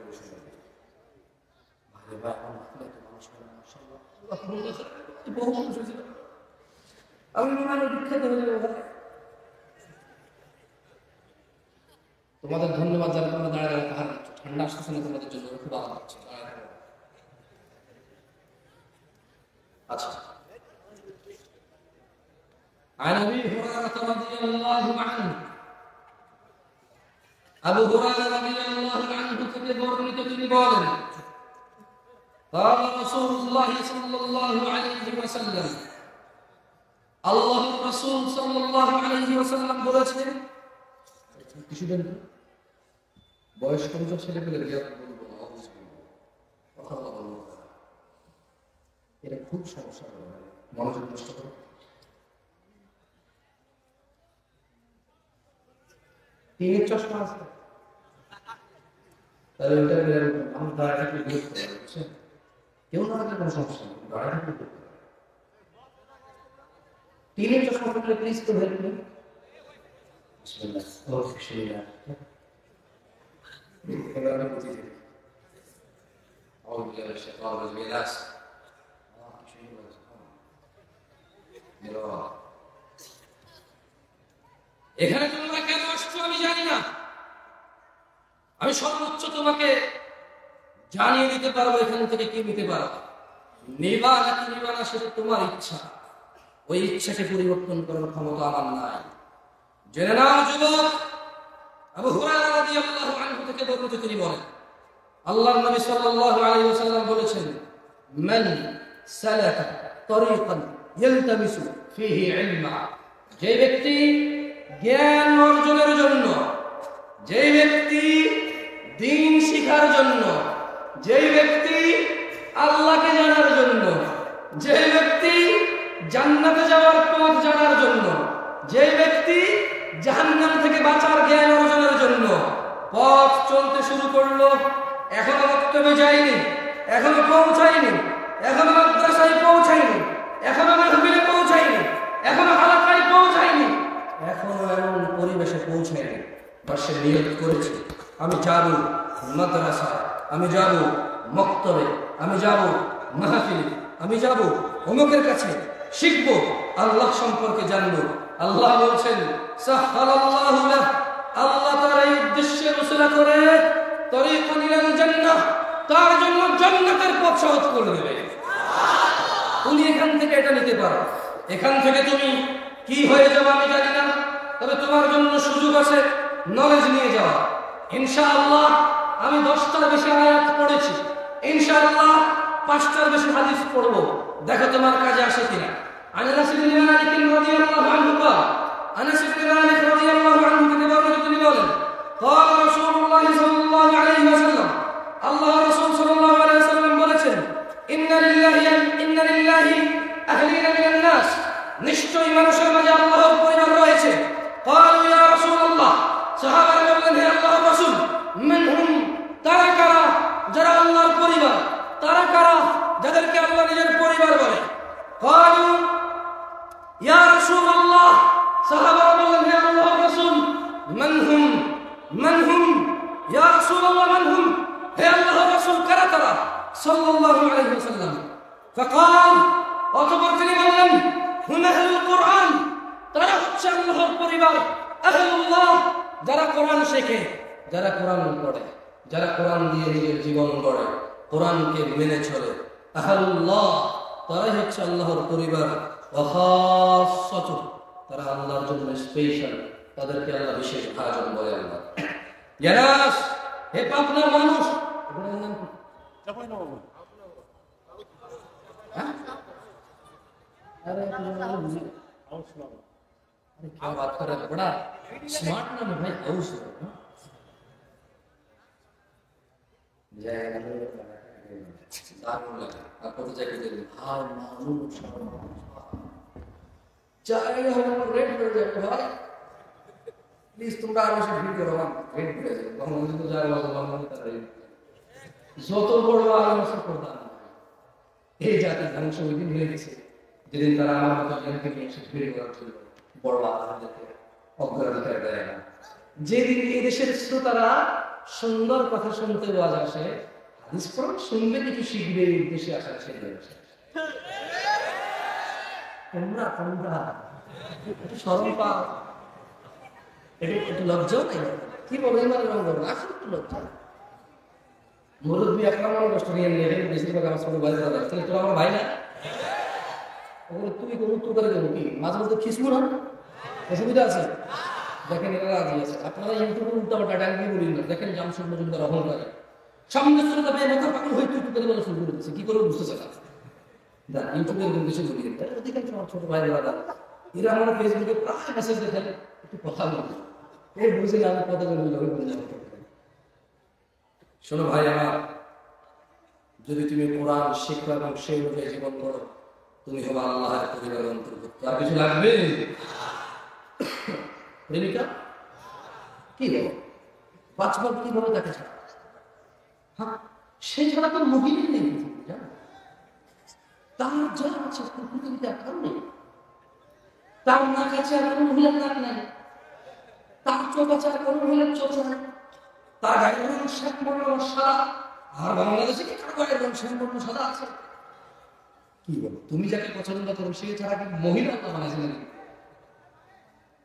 প্রশ্ন তোমাদের ধন্যবাদ যারা তোমরা দাঁড়িয়ে দাঁড়িয়ে পাহাড় দিচ্ছ ঠান্ডা আসতেছে না তোমাদের জন্য খুব আলাদা হচ্ছে আচ্ছা عن أبي هريرة رضي الله عنه أبو هريرة رضي الله عنه تبرني تبرني قال رسول الله صلى الله عليه وسلم الله رسول صلى الله عليه وسلم বলেছেন কিছুদিন বয়স কম ছেলে পেলে রিয়াদ বলবো কথা বলবো এটা খুব সমস্যা মনোযোগ নষ্ট করে টিভির চশমা আছে তাহলে ওটা বের আমরা দাঁড়াটা কি বুঝতে পারছি কেউ না কেন সমস্যা দাঁড়াটা কি টিভির চশমা থাকলে প্লিজ তো হেল্প মি বিসমিল্লাহ ওকে বিসমিল্লাহ انا قلت لك اول كلمه الشيطان رجل ناس اه شو يقول এখানে তোমরা কেন আসছো আমি জানি না আমি সর্বোচ্চ তোমাকে জানিয়ে দিতে পারবো এখান থেকে কি নিতে পারো নেবা নাকি নেবা না সেটা তোমার ইচ্ছা ওই ইচ্ছাকে পরিবর্তন করার ক্ষমতা আমার নাই জেনে নাও যুবক আবু হুরায়রা রাদিয়াল্লাহু আনহু থেকে বর্ণিত তিনি বলেন আল্লাহর নবী সাল্লাল্লাহু আলাইহি ওয়াসাল্লাম বলেছেন মান সালাকা তরিকান ইলতামিসু ফিহি ইলমা যে ব্যক্তি জ্ঞান অর্জনের জন্য যে ব্যক্তি দ্বীন শিখার জন্য যে ব্যক্তি আল্লাহকে জানার জন্য যে ব্যক্তি জান্নাতে যাওয়ার পথ জানার জন্য যে ব্যক্তি জাহান্নাম থেকে বাঁচার জ্ঞান অর্জনের জন্য পথ চলতে শুরু করলো এখনো মক্তবে যায়নি এখনো পৌঁছায়নি এখনো মাদ্রাসায় পৌঁছায়নি এখনো মাহফিলে পৌঁছায়নি এখনো হালাকায় পৌঁছায়নি এখনো এমন পরিবেশে পৌঁছায়নি বা সে নিয়ত করেছে আমি যাব মাদ্রাসায় আমি যাব মক্তবে আমি যাব মাহফিলে আমি যাব অমুকের কাছে শিখব আল্লাহ সম্পর্কে জানবো আল্লাহ বলেন সাহালাল্লাহু লাহ আল্লাহ তাআলা উদ্দেশ্যে রসুলা করে তরিকুন ইলাল জান্নাহ তার জন্য জান্নাতের পথ সহজ করে দেবে সুবহানাল্লাহ তুমি এখান থেকে এটা নিতে পারো এখান থেকে তুমি কি হয়ে যাবে আমি জানি না তবে তোমার জন্য সুযোগ আছে নলেজ নিয়ে যাওয়া ইনশাআল্লাহ আমি দশটার বেশি আয়াত পড়েছি ইনশাআল্লাহ পাঁচটার বেশি হাদিস পড়ব দেখো তোমার কাজে আসে কিনা আনাস ইবনে মালিক রাদিয়াল্লাহু আনহু قال আনাস ইবনে মালিক রাদিয়াল্লাহু আনহু তিনি বলেন قال رسول الله صلى الله عليه وسلم আল্লাহ রাসূল সাল্লাল্লাহু আলাইহি ওয়াসাল্লাম বলেছেন ইন্না লিল্লাহি ইন্না লিল্লাহি আহলিনা মিনান নাস নিশ্চয়ই মানুষের মাঝে আল্লাহর পরিবার রয়েছে قال يا رسول الله সাহাবারা বললেন হে আল্লাহর রাসূল মিনহুম তারা কারা যারা আল্লাহর পরিবার তারা কারা যাদেরকে আল্লাহ নিজের পরিবার বলে قال يا رسول الله صحابة الله يا الله رسول من هم من هم يا رسول الله من هم هي الله رسول كرترة صلى الله عليه وسلم فقال وكبرتني بلن هم أهل القرآن ترحب شأنه القربان أهل الله جرى قرآن شكه جرى قرآن قرآن جرى قرآن دي رجل جيبان قرآن قرآن كي منه چلو أهل الله ترحب شأنه القربان وخاصة ترى الله جل سبيشال تدرك الله بشيء حاجة بولي الله يا ناس هي بابنا مانوس आप बात कर रहे हैं बड़ा स्मार्ट नाम है भाई हाउस जय दारू लगा आपको तो जाके दे हाँ मानूस चाहेगा हम रेट बढ़ जाए भाई प्लीज तुम आराम से फील करो हम रेट बढ़ जाए हम मुझे तो जाएगा हम नहीं कर रहे जो तो बढ़वा आराम से करता है ये जाति ढंग से दिन मिले से दिन तरह हम तो जन के लिए फिर करते बढ़वा आराम देते और कर कर गया जे दिन ये देशेर শ্রোতারা সুন্দর কথা শুনতে বাজ আসে হাদিস পড় শুনবে কিছু শিখবে এই দেশে আসার ছেলে আছে তোমরা তোমরা একটু শরম পাও একটু লজ্জা নেই কি বলে ইমান রং করো আসো একটু লজ্জা মুরব্বি আপনার মনে কষ্ট নিয়ে নিয়ে বেশিরভাগ আমার সঙ্গে বাইরে দাঁড়ায় তাহলে তোরা আমার ভাই না ওগুলো তুমি কোনো উত্তর করে দেবো কি মাঝে মধ্যে খিসবো না অসুবিধা আছে দেখেন এরা রাজি আছে আপনারা ইউটিউবে উল্টা পাল্টা ডাঙ্গি বলুন না দেখেন জামশেদ মজুমদার অহং করে সামনে শ্রোতা পেয়ে মাথা পাগল হয়ে তুই করে বলা শুরু করে দিচ্ছে কি করে বুঝতেছে না না ইউটিউবে এরকম কিছু বলি না অধিকাংশ আমার ছোট ভাই দাদা এরা আমার ফেসবুকে প্রায় মেসেজ দেখেন একটু কথা বলি এই বুঝে আমি কথা বলি লোকে বুঝে যাবে শোনো ভাই আমার যদি তুমি কোরআন শিখো এবং সেই অনুযায়ী জীবন করো তুমি হবে আল্লাহর পরিবারের অন্তর্ভুক্ত আর কিছু লাগবে প্রেমিকা কি দেবো বাঁচবার কিভাবে তাকে ছাড়া হ্যাঁ সে ছাড়া তো মুমিন নেই জানো তার যা আছে পৃথিবীতে আর নেই তার না কাছে আর কোনো মহিলা নাক নাই তার চোখ আছে আর কোনো মহিলা চোখ নাই তার গায়ের রং শ্যামবর্ণ সাদা আর বাংলাদেশে কি কারো গায়ের রং শ্যামবর্ণ সাদা আছে কি বলো তুমি যাকে পছন্দ করো সে ছাড়া কি মহিলা না মানে জানি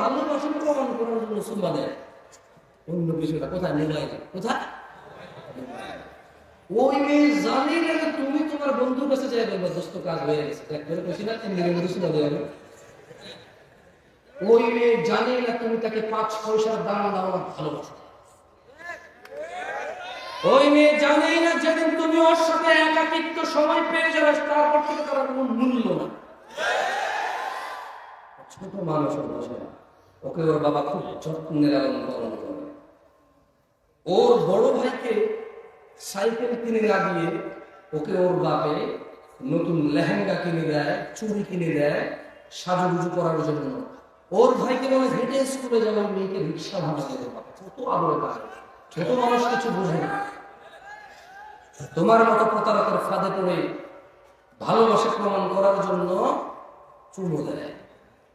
ভালোবাসন প্রমাণ করার জন্য চুম্বা দেয় অন্য কিছুটা কোথায় নিয়ে কোথায় ওই মেয়ে জানি না তুমি তোমার বন্ধুর কাছে যাই বলবে দোস্ত কাজ হয়ে গেছে ওই মেয়ে জানি না তুমি তাকে পাঁচ পয়সার দাম দাও ভালোবাসো ওই মেয়ে জানি না যেদিন তুমি ওর সাথে একাকিত্ব সময় পেয়ে যাবে তারপর থেকে তার কোনো মূল্য না ছোট মানুষ বসে ওকে ওর বাবা খুব যত্নের আনন্দ পালন করে ওর বড় ভাইকে সাইকেল কিনে লাগিয়ে ওকে ওর বাপে নতুন লেহেঙ্গা কিনে দেয় চুড়ি কিনে দেয় সাজুগুজু করার জন্য ওর ভাইকে বলে হেঁটে স্কুলে যাওয়ার মেয়েকে রিক্সা ভাড়া দিতে পারে কত আদরে পারে ছোট মানুষ কিছু বোঝে না তোমার মতো প্রতারকের ফাঁদে পড়ে ভালোবাসা প্রমাণ করার জন্য চুমু দেয়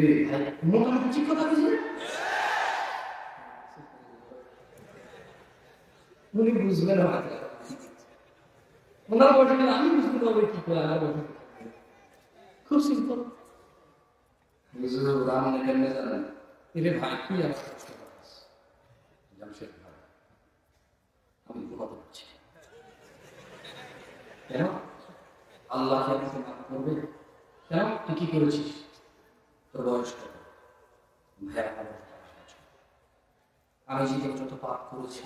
রে ভাই মোটামুটি ঠিক কথা বুঝলেন উনি বুঝবেন আমাকে ওনার বলছেন আমি বুঝতে পারবো কি করে আর খুব সিম্পল বুঝলো রাম না কেমনে জানেন এরে ভাই কি আছে জামশেদ ভাই আমি ঘুমাতে পারছি কেন আল্লাহকে আমি মাফ করবে কেন তুই কি করেছিস আমি জীবন যত পাপ করেছি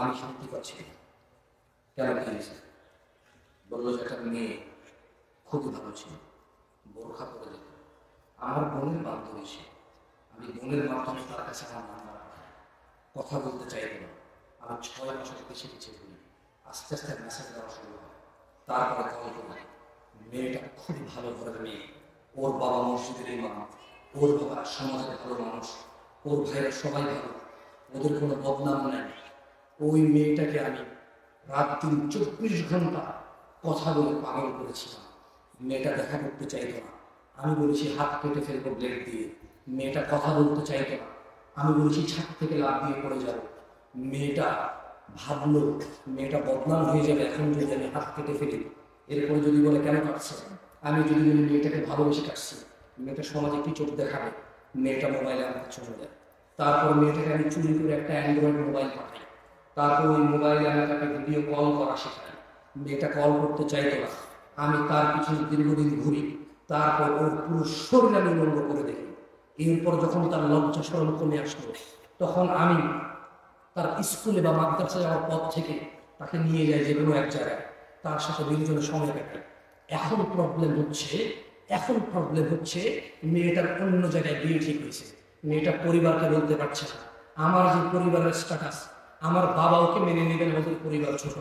আমি শান্তি পাচ্ছি কেন বললো যে একটা মেয়ে খুবই ভালো ছিল বোরখা করে দিত আমার বোনের বান্ধবী সে আমি বোনের মাধ্যমে তার কাছে আমার কথা বলতে চাইবো না আমার ছয় মাসের বেশি কিছু বলি আস্তে আস্তে মেসেজ দেওয়া শুরু হয় তারপরে কল করে মেয়েটা খুবই ভালো করে মেয়ে ওর বাবা মসজিদের ইমাম ওর বাবা সমাজের ভালো মানুষ ওর ভাইয়ের সবাই ভালো ওদের কোনো বদনাম নেই ওই মেয়েটাকে আমি রাত তিন চব্বিশ ঘন্টা কথা বলে পাগল করেছিলাম মেয়েটা দেখা করতে চাইতো না আমি বলেছি হাত কেটে ফেলবো ব্লেড দিয়ে মেয়েটা কথা বলতে চাইতো না আমি বলেছি ছাদ থেকে লাফ দিয়ে পড়ে যাবো মেয়েটা ভাবলো মেয়েটা বদনাম হয়ে যাবে এখন যদি আমি হাত কেটে ফেলি এরপরে যদি বলে কেন কাটছে আমি যদি মেয়েটাকে ভালোবেসে কাটছি মেয়েটা সমাজে কি চোখ দেখাবে মেয়েটা মোবাইলে আমাকে চলে যায় তারপর মেয়েটাকে আমি চুরি করে একটা অ্যান্ড্রয়েড মোবাইল পাঠাই তারপর ওই মোবাইলে আমি তাকে ভিডিও কল করা শেখাই মেয়েটা কল করতে চাইতো না আমি তার পিছনে দীর্ঘদিন ঘুরি তারপর ওর পুরো শরীর আমি নোংরা করে দেখি এরপর যখন তার লজ্জা শরম কমে আসলো তখন আমি তার স্কুলে বা মাদ্রাসা যাওয়ার পথ থেকে তাকে নিয়ে যাই যে কোনো এক জায়গায় তার সাথে বিভিন্ন সময় কাটাই এখন প্রবলেম হচ্ছে এখন প্রবলেম হচ্ছে মেয়েটার অন্য জায়গায় বিয়ে ঠিক হয়েছে মেয়েটা পরিবারকে বলতে পারছে না আমার যে পরিবারের স্ট্যাটাস আমার বাবা ওকে মেনে নেবেন ওদের পরিবার ছোট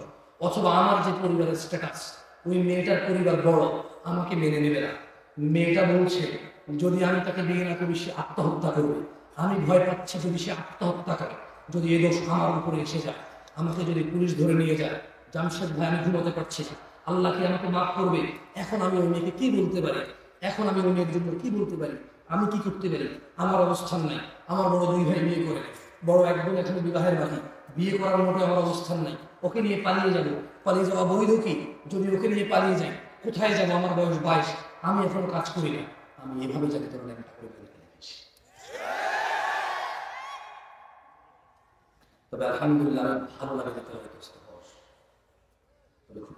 অথবা আমার যে পরিবারের স্ট্যাটাস ওই মেয়েটার পরিবার বড় আমাকে মেনে নেবে না মেয়েটা বলছে যদি আমি তাকে বিয়ে না করি সে আত্মহত্যা করবে আমি ভয় পাচ্ছি যদি সে আত্মহত্যা করে যদি এ দোষ আমার উপরে এসে যায় আমাকে যদি পুলিশ ধরে নিয়ে যায় জামশেদ ভাই আমি ঘুমাতে পারছি না আল্লাহ কি আমাকে মাফ করবে এখন আমি ওই মেয়েকে কি বলতে পারি এখন আমি ওই মেয়ের জন্য কি বলতে পারি আমি কি করতে পারি আমার অবস্থান নাই আমার বড় দুই ভাই বিয়ে করে বড় একজন এখানে বিবাহের বাকি, বিয়ে করার মতো আমার অবস্থান নাই, ওকে নিয়ে পালিয়ে যাবো, পালিয়ে যাওয়া বৈধ কি? যদি ওকে নিয়ে পালিয়ে যাই কোথায় যাবো? আমার বয়স বাইশ, আমি এখন কাজ করি না, আমি এভাবে যাতে তোর লেখাটা করে ফেলে। তবে আলহামদুলিল্লাহ আমি ভালো লাগে যাতে হয়তো হস, তবে খুব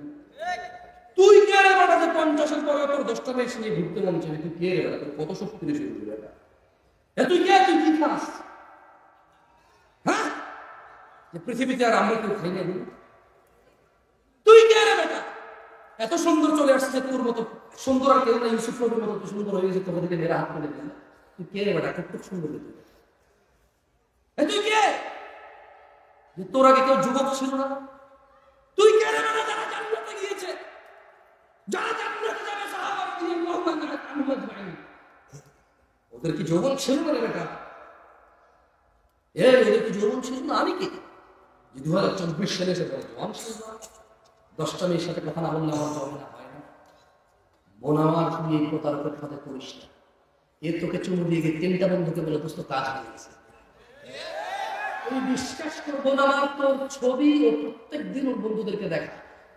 তুই কে রে বেটা যে পঞ্চাশের পরে তোর দশটা মেয়ের সঙ্গে ঘুরতে মন চাই? তুই কে রে বেটা? তোর কত শক্তি রে শুরু বেটা? তুই কে? তুই কি খাস? হ্যাঁ, যে পৃথিবীতে আর আমরা কেউ খাই না। তুই কে রে বেটা? এত সুন্দর চলে আসছে, তোর মতো সুন্দর আর কেউ না। ইউসুফ নবীর মতো সুন্দর হয়ে গেছে, তোমাদেরকে মেয়েরা হাত মেলে দেয়। তুই কে রে বেটা? খুব সুন্দর। তুই কে? তোর আগে কেউ যুবক ছিল না? তুই কে রে বেটা? যারা জান্নাতে গিয়েছে, যারা জান্নাতে যাবে, সাহাবারা রাদিয়াল্লাহু আনহুম আজমাইন, ওদের কি যৌবন ছিল না রে বেটা? এ ওদের কি যৌবন ছিল না? আমি কি যে দু হাজার চব্বিশ সালে এসে বলে যৌবন ছিল না? দশটা মেয়ের সাথে কথা না বললে আমার জমে না, হয় না। বোন আমার, তুমি এই প্রতারকের ফাঁদে পড়িস না। এ তোকে চুমু দিয়ে গিয়ে তিনটা বন্ধুকে বলে দোস্ত কাজ হয়ে গেছে। বিশ্বাস করবো না, আমার তোর ছবি ও প্রত্যেক দিন ওর বন্ধুদেরকে দেখা।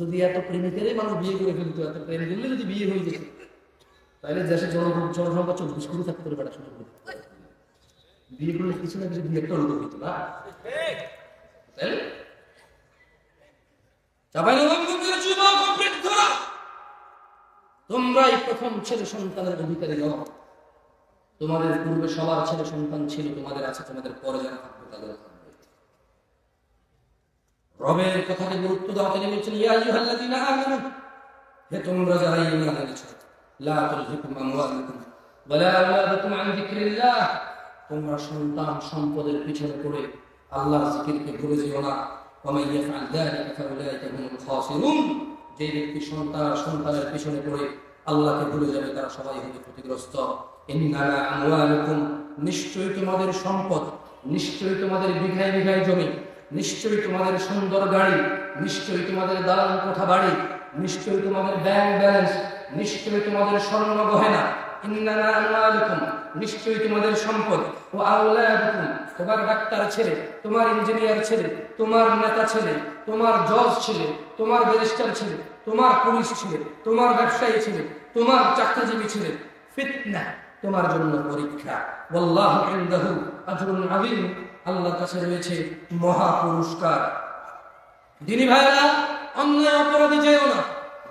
যদি এত প্রেমিকারে মানুষ বিয়ে করে ফেলতো, এত প্রেম করলে যদি বিয়ে হয়ে যেত, তাহলে দেশের জনসংখ্যা চব্বিশ কোটি থাকতে পারে। বেটা বিয়ে করলে কিছু না কিছু বিয়ে একটা অনুভব হইতো না। তোমরা এই প্রথম ছেলে সন্তানের অধিকারী নও। তোমাদের পূর্বে সবার ছেলে সন্তান ছিল, তোমাদের আছে, তোমাদের পরে যারা থাকবে তাদের। রবের কথাকে গুরুত্ব দাও। তিনি বলছেন ইয়া আইয়ুহাল্লাযীনা আমানু, হে তোমরা যারা ঈমান এনেছো, লা তুলহিকুম আমওয়ালুকুম ওয়ালা আওলাদুকুম আন যিকরিল্লাহ, তোমরা সন্তান সম্পদের পিছনে পড়ে আল্লাহর জিকিরকে ভুলে যেও না। ওয়া মান ইয়াফআল যালিকা ফাউলাইকা হুমুল খাসিরুন, যে ব্যক্তি সন্তান সন্তানের পিছনে পড়ে আল্লাহকে ভুলে যাবে তারা সবাই হবে ক্ষতিগ্রস্ত। ইন্নামা আমওয়ালুকুম, নিশ্চয়ই তোমাদের সম্পদ, নিশ্চয়ই তোমাদের বিঘায় বিঘায় জমি, নিশ্চয়ই তোমাদের সুন্দর গাড়ি, নিশ্চয়ই তোমাদের দালান কোঠা বাড়ি, নিশ্চয়ই তোমাদের ব্যাংক ব্যালেন্স, নিশ্চয়ই তোমাদের স্বর্ণ গহনা। ইন্নামা আমওয়ালুকুম, নিশ্চয়ই তোমাদের সম্পদ। ওয়া আওলাদুকুম, তোমার ডাক্তার ছেলে, তোমার ইঞ্জিনিয়ার ছেলে, তোমার নেতা ছেলে, তোমার জজ ছেলে, তোমার ব্যারিস্টার ছেলে, তোমার পুলিশ ছেলে, তোমার ব্যবসায়ী ছেলে, তোমার চাকরিজীবী ছেলে। ফিতনা, তোমার জন্য পরীক্ষা। ওয়াল্লাহু ইনদাহু আজরুন আযীম, আল্লাহর কাছে রয়েছে মহা পুরস্কার। দিনী ভাইরা, অন্যায় অপরাধী যেও না,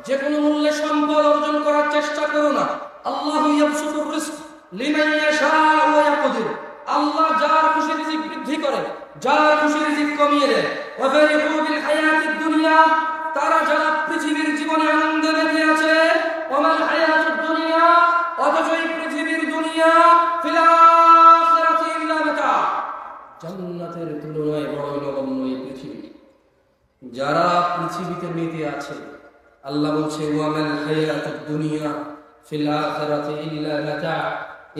যে কোনো মূল্যে সম্পদ অর্জন করার চেষ্টা করো না। আল্লাহু ইয়াবসুতুর রিজক লিমান ইয়াশাউ ওয়া ইয়াকদির, আল্লাহ যার খুশি রিজিক বৃদ্ধি করে, যার খুশি রিজিক কমিয়ে দেয়। ওয়া ফারিহু বিল হায়াতিদ দুনিয়া, তারা যারা পৃথিবীর জীবনে আনন্দে মেতে আছে। ওয়া মাল হায়াতুদ দুনিয়া, অথচ এই পৃথিবীর দুনিয়া ফিল আখিরাতি ইল্লা মাতা, জান্নাতের তুলনায় বড় নগণ্য এই পৃথিবী। যারা পৃথিবীতে মেতে আছে, আল্লাহ বলছে ওয়া মাল হায়াতুদ দুনিয়া ফিল আখিরাতি ইল্লা মাতা,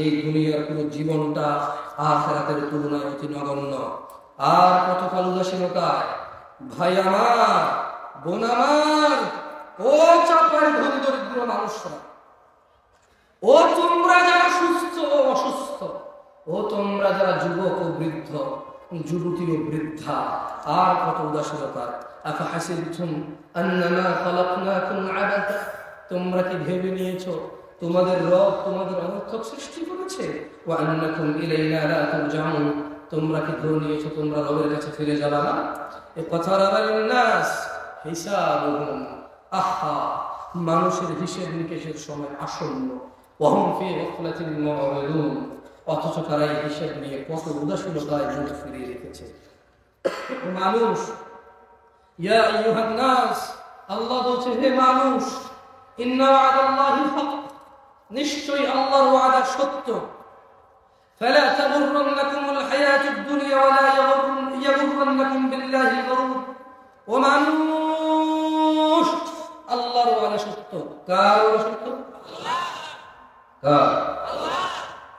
এই দুনিয়ার পুরো জীবনটা আখিরাতের তুলনায় অতি নগণ্য। আর কতকাল উদাসীনতায় ভাই আমার, বোন আমার, ও চাপায় ধনী দরিদ্র মানুষরা, ও তোমরা যারা সুস্থ ও অসুস্থ, ও তোমরা যারা যুবক ও বৃদ্ধ, যুবতী ও বৃদ্ধা, আর কত উদাসীনতা। আফাহাসিবতুম আন্নামা খালাকনাকুম আবাসা, তোমরা কি ভেবে নিয়েছো তোমাদের রব তোমাদের অনর্থক সৃষ্টি করেছে? ওয়া আন্নাকুম ইলাইনা লা তুরজাউন, তোমরা কি ধরে নিয়েছো তোমরা রবের কাছে ফিরে যাবা না? এ কথা রাবাল নাস হিসাবুহুম, আহা মানুষের হিসেব নিকেশের সময় আসন্ন ওয়াহুম ফি ইখলাতিন মুরিদুন অথচ তারা এই হিসেব নিয়ে কত উদাসীনতায় মুখ ফিরিয়ে রেখেছে মানুষ ইয়া আইয়ুহান নাস আল্লাহ বলছে হে মানুষ ইন্না ওয়াদাল্লাহি হক নিশ্চয়ই আল্লাহর ওয়াদা সত্য فلا تغرنكم الحياة الدنيا ولا يغرنكم بالله الغرور ومانوش الله ولا شطه كار ولا شطه كار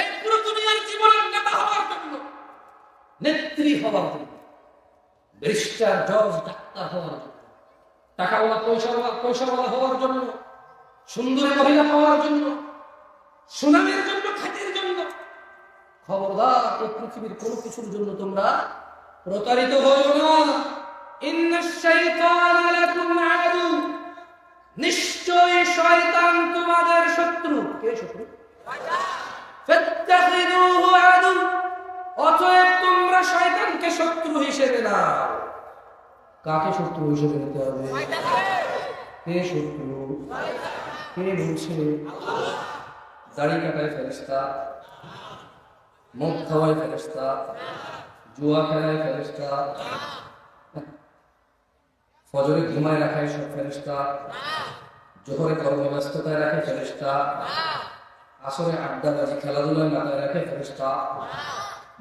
এক পুরো দুনিয়ার জীবনের নেতা হওয়ার জন্য নেত্রী হওয়ার জন্য ব্যারিস্টার জজ ডাক্তার হওয়ার জন্য টাকাওয়ালা পয়সাওয়ালা পয়সাওয়ালা হওয়ার জন্য সুন্দরী মহিলা হওয়ার জন্য সুনামের জন্য খ্যাতির জন্য খবরদার এই পৃথিবীর কোনো কিছুর জন্য তোমরা প্রতারিত হইও না إن الشيطان لكم عدو نشتوي شيطان تمادر شطرو كيف شطرو؟ فاتخذوه عدو অতএব তোমরা শয়তানকে শত্রু হিসেবে নাও কাকে শত্রু হিসেবে নিতে হবে কে শত্রু কে বলছে আল্লাহ দাড়ি কাটায় ফেরেশতা মুখ খাওয়ায় ফেরেশতা জুয়া খেলায় ফেরেশতা ফজরে ঘুমায় রাখায় সব ফেরেশতা জোহরে কর্মব্যস্ততায় রাখে ফেরেশতা আসরে আড্ডাবাজি খেলাধুলায় মাথায় রাখে ফেরেশতা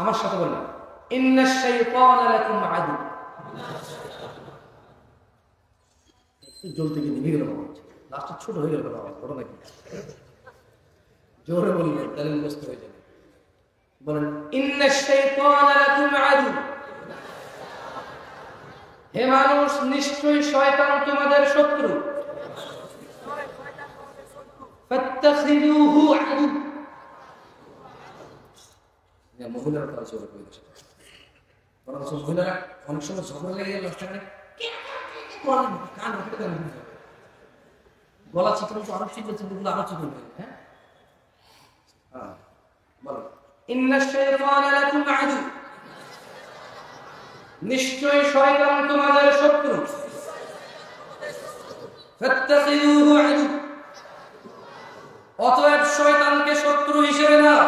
আমার সাথে বলুন ইন্নাশ শাইতানা লাকুম আদু জলতে গিয়ে নিভে গেল লাস্টটা ছোট হয়ে গেল আবার বড় নাকি জোরে বলবেন তাহলে মুখস্থ হয়ে যাবে বলেন ইন্নাশ শাইতানা লাকুম আদু হে মানুষ নিশ্চয়ই শয়তান তোমাদের শত্রু فاتخذوه عدوا يا مهلا قال شو بقول لك بره مهلا هون شو زغور لي يلا استنى قال كان كده والله شكله عارف شيء بتقول عارف شو بقول ها اه بره ان الشيطان لكم عدو নিশ্চয় শয়তান তোমাদের শত্রু فاتخذوه عدوا অতএব শয়তানকে শত্রু হিসেবে নাও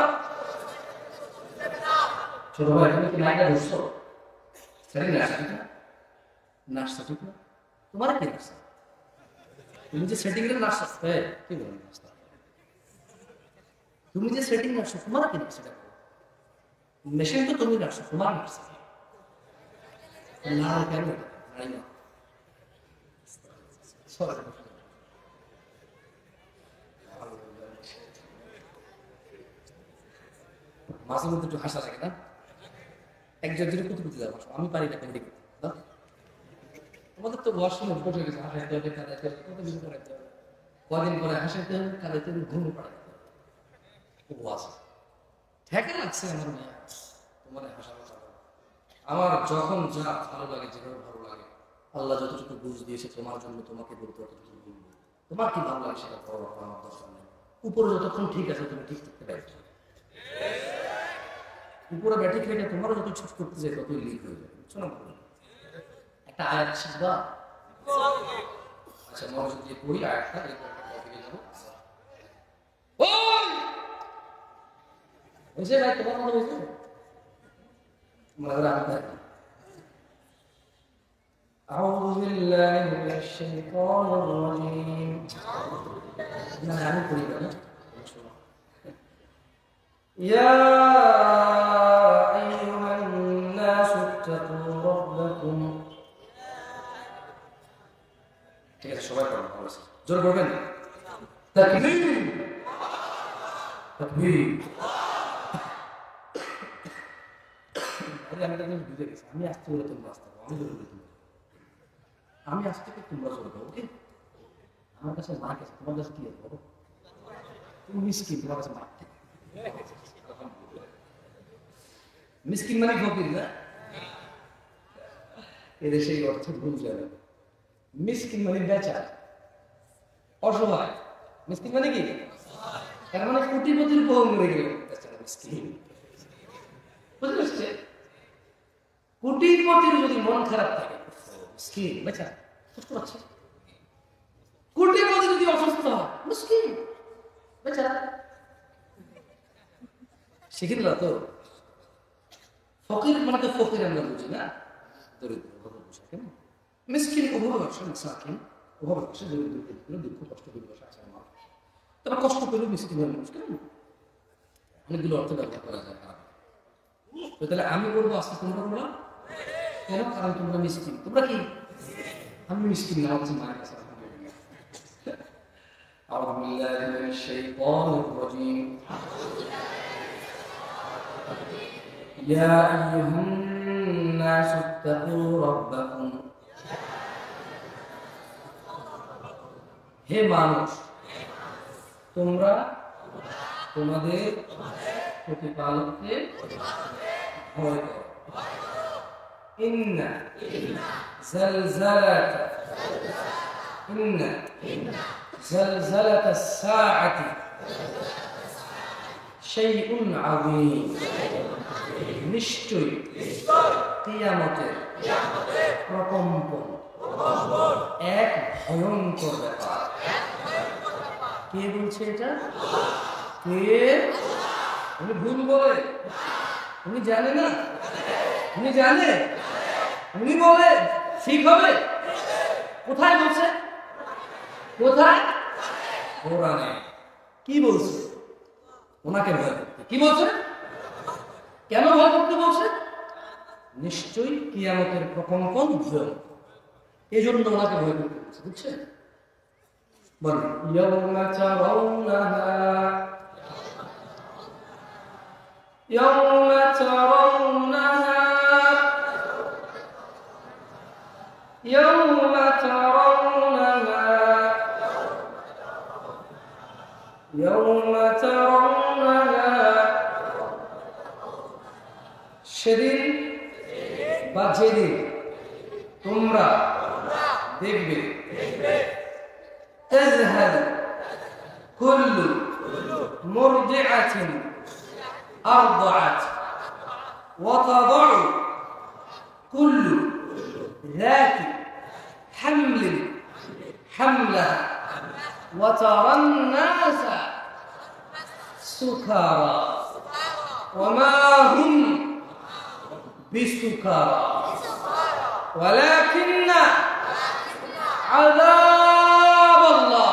ছোট ভাই তুমি কি মাইকে ধরছো সেটা নাস্তিকটা নাস্তিকটা তোমার কি নাস্তা তুমি যে সেটিং এর নাস্তা হ্যাঁ কি বলবো নাস্তা তুমি যে সেটিং নাস্তা তোমার কি নাস্তা মেশিন তো তুমি নাস্তা তোমার নাস্তা لا كلمة علينا صلاة ما زلت تجو حشرة كده একজন যদি কত বুঝতে পারছো আমি পারি না পেন্ডিং দাও আমাদের তো ওয়াশরুম পড়ে গেছে হাসতে হবে কাঁদতে হবে কত কিছু করতে হবে কদিন পরে হাসতে হবে কাঁদতে হবে ঘুম পাড়ে খুব ওয়াশে ঠেকে লাগছে আমার মেয়ে তোমার হাসা আমার যখন যা ভালো লাগে যেভাবে ভালো লাগে আল্লাহ যতটুকু বুঝ দিয়েছে তোমার জন্য তোমাকে বলতে ততটুকু বলবো তোমার কি ভালো লাগে সেটা বড় ব্যাপার আমার দরকার নেই উপরে যতক্ষণ ঠিক আছে তুমি ঠিক থাকতে পারবে উপরে ব্যাটিক রেখে তোমারও যত ছুট করতে যায় ততই লিক হয়ে যাবে বুঝছো না একটা আয়াত শিখবা আচ্ছা মনোযোগ দিয়ে পড়ি আয়াতটা এরপর টপিকে যাবো ওই যে ভাই তোমার মনে হয়েছে مرة واحدة أعوذ بالله من الشيطان الرجيم. يا أيها الناس اتقوا ربكم. كده شوية خلاص. جرب جرب. تكبير. تكبير. هذا من الناس بيدرس. عم يستولى الناس طبعاً. عم يستكت الناس وكده. عم يدرس معك كده. ما درس كتير برضه. مسكين ما بسمع. مسكين ما يفهم لا. هذا شيء وقت الرجال. مسكين ما يبتشر. أشوفه. مسكين ما نيجي. أنا ما نكوتي بطل بهم رجلي. مسكين. بطلش. كوتير مطير جدي مون خراب تاعي، مسكين، بچا، कुछ कुछ अच्छा, كوتير مطير جدي ऑफिस तो, مسكين, بچا, शिक्षित लातो, फकीर मन के फकीर अंदर बुझी ना, दुर्ग बहुत बुझा क्या, मिस्किन को बहुत अच्छा निशान, बहुत अच्छा जरूर दुर्ग, दुर्ग दुर्ग को कष्ट भी बहुत अच्छा मार, तब कष्ट को भी मिस्किन है मुश्किल, हमने दिलो अर्थ करके करा जाएगा, तो तले आमी बोल दो आस्तीन को बोला كانوا كانوا تمرة مسكين تمرة كي هم مسكين ناقص معاك أعوذ بالله من الشيطان الرجيم يا أيها الناس اتقوا ربكم هي مانوش تمرة تمادير تكبالك هوي إن زلزلة إن زلزلة الساعة شيء عظيم نشتري قيامته رقمكم إك حيون كربا كي بنشيتا كي هم بون بوله هم جاننا هم جانه উনি বলে ঠিক হবে কোথায় বলছে কোথায় কোরআনে কি বলছে উনাকে ভয় করতে কি বলছে কেন ভয় করতে বলছে নিশ্চয়ই কিয়ামতের প্রকম্পন ভয় এজন্য উনাকে ভয় করতে বলছে বুঝছেন বল ইয়াউমা তারাউনাহা ইয়াউমা তারাউনাহা يوم ترونها يوم ترونها شديد بجديد تمرا دبي تذهل كل مرضعة أرضعت وتضع كل ذات حمل حملها وترى الناس سكارى وما هم بسكارى ولكن عذاب الله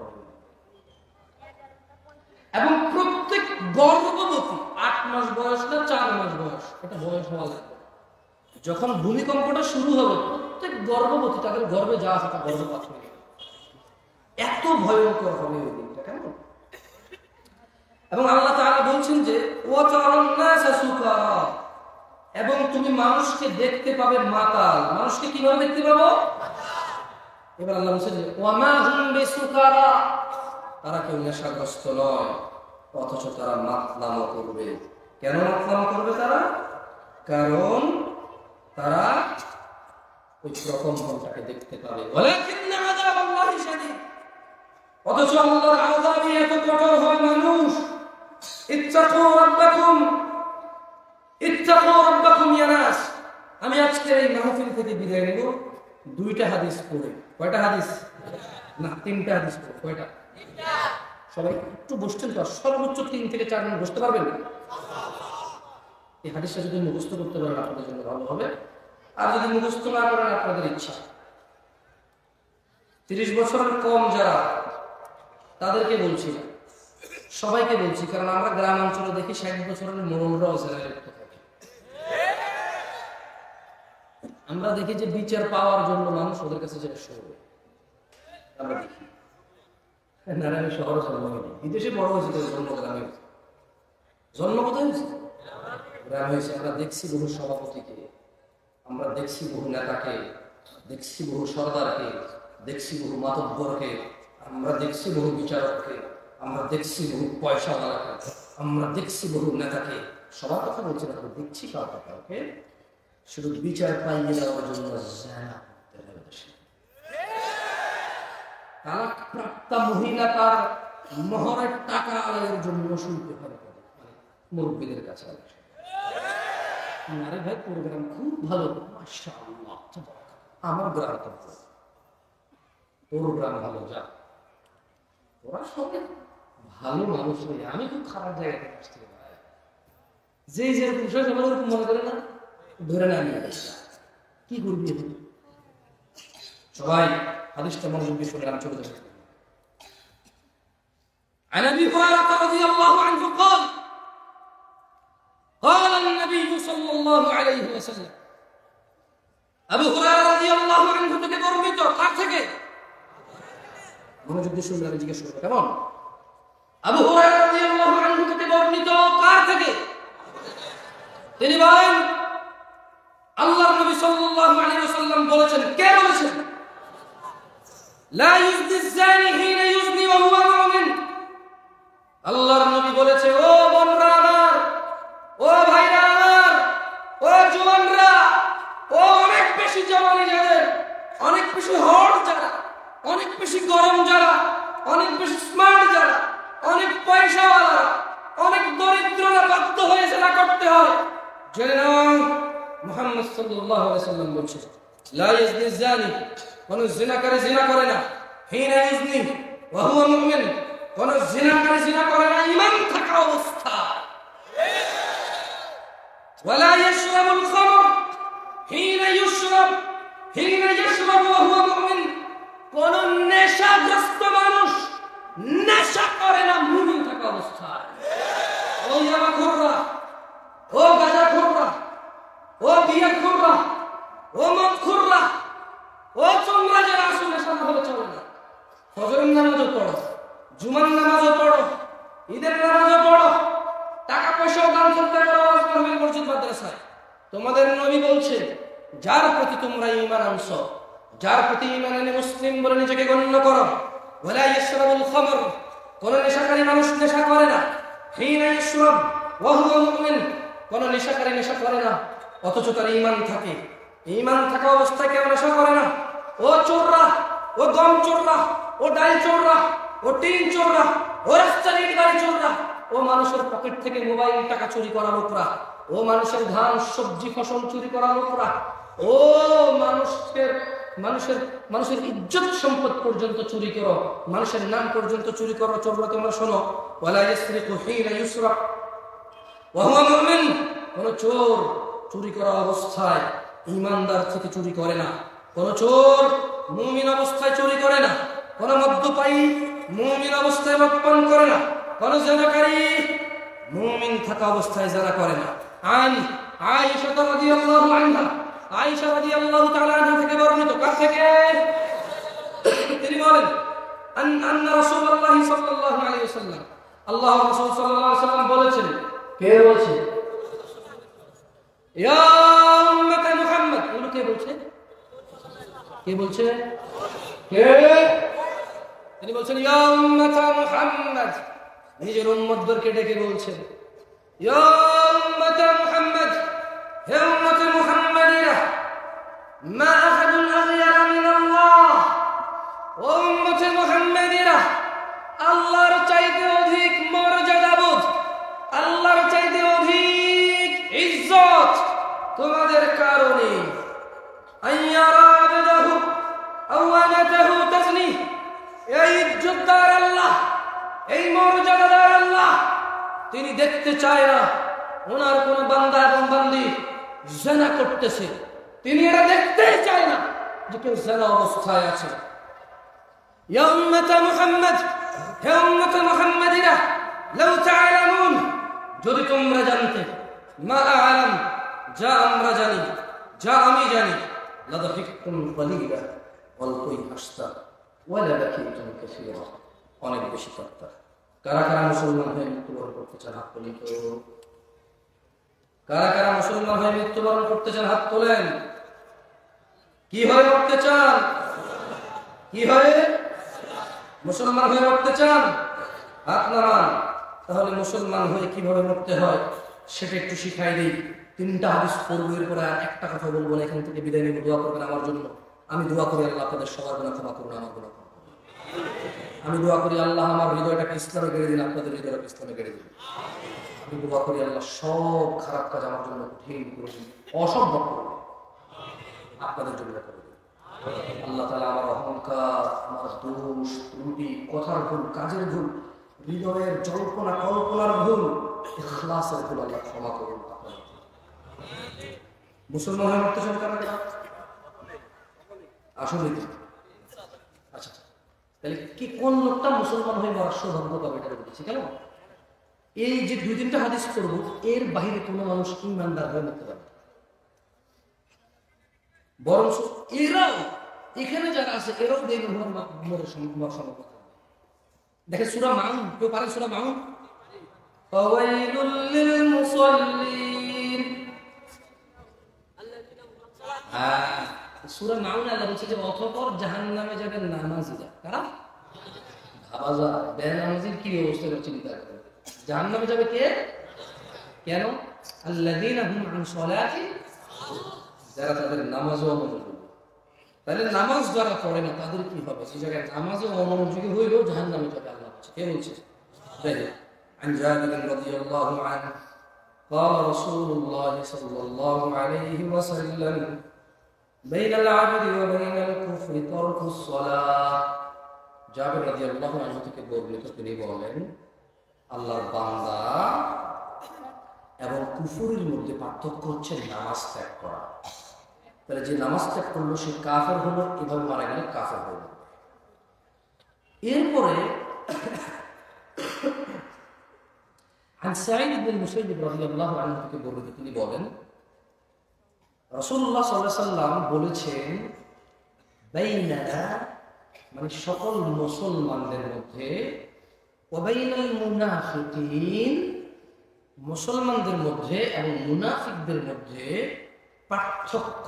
হবে এবং প্রত্যেক গর্ভবতী আট মাস বয়স না চার মাস বয়স এটা বয়স হওয়া লাগবে যখন ভূমিকম্পটা শুরু হবে প্রত্যেক গর্ভবতী তাদের গর্ভে যা আছে তা গর্ভপাত হয়ে যাবে এত ভয়ঙ্কর হবে ওই দিনটা কেমন এবং আল্লাহ তাআলা বলছেন যে ওয়া তারান্নাস সুকারা এবং তুমি মানুষকে দেখতে পাবে মাতাল মানুষকে কিভাবে দেখতে পাবো এবার আল্লাহ বলেছেন যে ওয়া মা হুম বিসুকারা তারা কেউ নেশাগ্রস্ত নয় অথচ তারা মাতলামো করবে কেন মাতলামো করবে তারা কারণ তারা দেখতে পাবে। অথচ আল্লাহর আযাব এত কঠোর হয় মানুষ। ইত্তাকু রাব্বাকুম ইত্তাকু রাব্বাকুম ইয়া নাস। আমি আজকে এই মাহফিল থেকে বিদায় নেব দুইটা হাদিস পড়ে। কয়টা হাদিস? না, তিনটা হাদিস পড়ে। কয়টা? তিনটা। সবাই একটু বসতেন তো, সর্বোচ্চ তিন থেকে চার মিনিট বসতে পারবেন। এই হাদিসটা যদি মুখস্থ করতে পারেন আপনাদের জন্য ভালো হবে, আর যদি মুখস্থ না করেন আপনাদের ইচ্ছা। তিরিশ বছরের কম যারা তাদেরকে বলছি, সবাইকে বলছি, কারণ আমরা গ্রাম অঞ্চলে দেখি ষাট বছরের মরণরাও জেলায় লিপ্ত থাকে। আমরা দেখি যে বিচার পাওয়ার জন্য মানুষ ওদের কাছে যেটা শুরু, আমরা দেখি না। আমি শহরে জন্ম হয়নি, বিদেশে বড় হয়েছে, জন্ম গ্রামে হয়েছে। জন্ম কোথায় হয়েছে? গ্রাম হয়েছে। আমরা দেখছি বহু সভাপতিকে, আমরা দেখছি বহু নেতাকে, দেখছি বহু সরদারকে, দেখছি বহু মাতব্বরকে, আমরা দেখছি বহু বিচারককে, আমরা দেখছি বহু পয়সাওয়ালাকে, আমরা দেখছি বহু নেতাকে। সবার কথা বলছি না, দেখছি সবার কথা। ওকে, শুধু বিচার পাইয়ে দেওয়ার জন্য তালাকপ্রাপ্তা মহিলা তার মহরের টাকা আদায়ের জন্য শুনতে পারে মুরব্বীদের কাছে। আরে ভাই, পুরো গ্রাম খুব ভালো, মাশাআল্লাহ, আমার গ্রাম তো পুরো গ্রাম ভালো। যা ওরা সঙ্গে ভালো মানুষ নেই, আমি খুব খারাপ জায়গা থেকে আসতে পারি। যে যেরকম বিষয় সবাই ওরকম মনে করে না, ধরে না নিয়ে কি করবি। সবাই হাদিসটা মনোযোগ দিয়ে শুনে আমি চলে যাচ্ছি। عن ابي هريره رضي الله عنه قال قال النبي صلى الله عليه وسلم ابو هريره رضي الله عنه থেকে বর্ণিত। কার থেকে? মনোযোগ দিয়ে শুনলে আমি জিজ্ঞেস করবো কেমন। আবু হুরায়রা রাদিয়াল্লাহু আনহু থেকে বর্ণিত। কার থেকে? তিনি বলেন আল্লাহর নবী সাল্লাল্লাহু আলাইহি ওয়াসাল্লাম বলেছেন। কে বলেছেন? লা ইউযনি আয-যানি হিনা ইউযনি ওয়া হুয়া মুমিন। আল্লাহর নবী বলেছে, ও বোনরা আমার, ও ভাইরা আমার, ও জওয়ানরা, ও অনেক বেশি জওয়ানি যাদের, অনেক বেশি হট যারা, অনেক বেশি গরম যারা, অনেক বেশি স্মার্ট যারা, অনেক পয়সাওয়ালা, অনেক দরিদ্ররা বাধ্য হয়ে জেনা করতে হয়, জেনে নাও মুহাম্মদ সাল্লাল্লাহু আলাইহি ওয়াসাল্লাম বলছে, লা ইয়াজনি যানি, কোন জিনাকারী জিনা করে না, হিনা ইয়াজনি ওয়া হুয়া মুমিন, কোন জিনাকারী জিনা করে না ঈমান থাকা অবস্থায়, ওয়া লা ইয়াশরাবুল খামর হিনা ইশরাব হিনা ইশরাব ওয়া হুয়া মুমিন, কোন নেশাগ্রস্ত মানুষ নেশা করে না মুমিন থাকা অবস্থায়। ও ইয়ামাখুররা, ও গাজাখুররা, ও বিয়াখুররা, ও মদখুররা, ও তোমরা যারা আসো নেশা না হলে চলে না। ফজরের নামাজও পড়ো, জুমার নামাজও পড়ো, ঈদের নামাজও পড়ো, টাকা পয়সাও দান করতে পারো মসজিদ মাদ্রাসায়। তোমাদের নবী বলছে, যার প্রতি তোমরা ঈমান আনছো, যার প্রতি ঈমান এনে মুসলিম বলে নিজেকে গণ্য করো, ওয়ালা ইয়াশরাবুল খামর, কোন নেশাকারী মানুষ নেশা করে না, হিনা ইশরাব ওয়া হুয়া মুমিন, কোন নেশাকারী নেশা করে না অথচ তার ঈমান থাকে, ঈমান থাকা অবস্থায় কেউ নেশা করে না। ও চোররা, ও গম চোররা, ও ডাল চোররা, ও টিন চোররা, ও রাস্তার ইট গাড়ি চোররা, ও মানুষের পকেট থেকে মোবাইল টাকা চুরি করা লোকরা, ও মানুষের ধান সবজি ফসল চুরি করা লোকরা, ও মানুষকে মানুষের মানুষের ইজ্জত সম্পদ পর্যন্ত চুরি করো, মানুষের নাম পর্যন্ত চুরি করো। চোররা তোমরা শোনো, ওয়ালা ইয়াসরিকু হিনা ইউসরাক ওয়া হুয়া মুমিন, কোন চোর চুরি করা অবস্থায় ঈমানদার থেকে চুরি করে না, কোন চোর মুমিন অবস্থায় চুরি করে না, কোন মদ্যপায়ী মুমিন অবস্থায় মদপান করে না, কোন জিনাকারী মুমিন থাকা অবস্থায় জিনা করে না। আন আয়েশা রাদিয়াল্লাহু আনহা, আয়েশা রাদিয়াল্লাহু তাআলা আনহা থেকে বর্ণিত। কার থেকে? তিনি বলেন, আন আন রাসূলুল্লাহ সাল্লাল্লাহু আলাইহি ওয়াসাল্লাম, আল্লাহর রাসূল সাল্লাল্লাহু আলাইহি ওয়াসাল্লাম বলেছেন। কে বলছে? ইয়া উম্মতে মুহাম্মদ। উনি কে বলছে? কে বলছে? কে? তিনি বলছেন, ইয়া উম্মতে মুহাম্মদ, নিজের উম্মতদেরকে ডেকে বলছেন, ইয়া উম্মতে মুহাম্মদ, হে উম্মতে মুহাম্মদ, ما أحد أغير من الله وأمة محمد ره الله رجعت أوديك مرجع دبود الله رجعت أوديك عزت تمادر كاروني أيارا عبده أوانته تزني يعيد جدار الله أي مرجع دار الله تني دكت شايرا هنا ركون بندا بندي زنا كتسي তিনি এটা দেখতেই চায় না যে কেউ জেনা অবস্থায় আছে। ইয়া উম্মতে মুহাম্মদ, হে উম্মতে মুহাম্মদিরা, লাউ তাআলামুন, যদি তোমরা জানতে, মা আ'লাম, যা আমরা জানি, যা আমি জানি, লাযফিকতুম ক্বালিলা, অল্পই হাসতা, ওয়া লাবাকিতুম কাসীরা, অনেক বেশি কাঁদতা। কারা কারা মুসলমান হয়ে মৃত্যুবরণ করতে চান হাত তোলেন? কারা কারা মুসলমান হয়ে মৃত্যুবরণ করতে চান হাত তোলেন? কি হয়ে মরতে চান? কি হয়ে মুসলমান হয়ে মরতে চান? আপনারা তাহলে মুসলমান হয়ে কিভাবে মরতে হয় সেটা একটু শিখাই দিই। তিনটা হাদিস পড়বের পরে একটা কথা বলবো না, এখান থেকে বিদায় নিয়ে দোয়া করবেন আমার জন্য। আমি দোয়া করি আল্লাহ আপনাদের সবার গুনাহ ক্ষমা করুন, আমার গুনাহ ক্ষমা করুন। আমি দোয়া করি আল্লাহ আমার হৃদয়টাকে ইসলামে গেড়ে দিন, আপনাদের হৃদয়টাকে ইসলামে গেড়ে দিন। আমি দোয়া করি আল্লাহ সব খারাপ কাজ আমার জন্য কঠিন করে দিন, অসম্ভব করুন, আপনাদের জন্য করে দিন। আল্লাহ তাআলা আমার অহংকার, আমার দোষ ত্রুটি, কথার ভুল, কাজের ভুল, হৃদয়ের জল্পনা কল্পনার ভুল, ইখলাসের ভুল আল্লাহ ক্ষমা করুন। মুসলমান হয়ে মরতে চান কারা কারা? আসলে আচ্ছা, তাহলে কি কোন লোকটা মুসলমান হয়ে মরার সৌভাগ্য পাবে এটা বলছি। কেন এই যে দুই তিনটা হাদিস করব, এর বাইরে কোনো মানুষ ইমানদার হয়ে মরতে পারে? বরঞ্চ এরাও, এখানে যারা আছে এরাও দেখে সূরা মাউন, কেউ পারেন সূরা মাউন? ফাওয়াইলুল লিল মুসাল্লিন। হ্যাঁ, সূরা মাউন আল্লাহ বলছে যে অতঃপর জাহান্নামে যাবেন নামাজিরা। কারা? নামাজা বেনামাজির কি অবস্থা হচ্ছে চিন্তা করুন। জাহান্নামে যাবে কে? কেন? আল্লাযীনা হুম আন সালাতিহিম, যারা তাদের নামাজও অমনোযোগী। তাহলে নামাজ যারা পড়ে না তাদের কি হবে? সেই জায়গায় নামাজও অমনোযোগী হইলেও জাহান্নামে যাবে আল্লাহ বলছে। কে বলছে? عن جابر رضي الله عنه قال رسول الله صلى الله عليه وسلم بين العبد وبين الكفر ترك الصلاة. জাবের রাদিয়াল্লাহু আনহু থেকে বর্ণিত, তিনি বলেন আল্লাহর বান্দা এবং কুফরের মধ্যে পার্থক্য হচ্ছে নামাজ ত্যাগ করা। তাহলে যে নামাজ ত্যাগ করলো সে কাফের হলো, এভাবে মারা গেলে কাফের হলো। এরপরে عن سعيد بن المسيب رضي الله عنه থেকে বর্ণিত, তিনি বলেন রাসূলুল্লাহ সাল্লাল্লাহু আলাইহি সাল্লাম বলেছেন বাইনানা, মানে সকল মুসলমানদের মধ্যে, ওয়া বাইনাল মুনাফিকিন, মুসলমানদের মধ্যে এবং মুনাফিকদের মধ্যে পার্থক্য,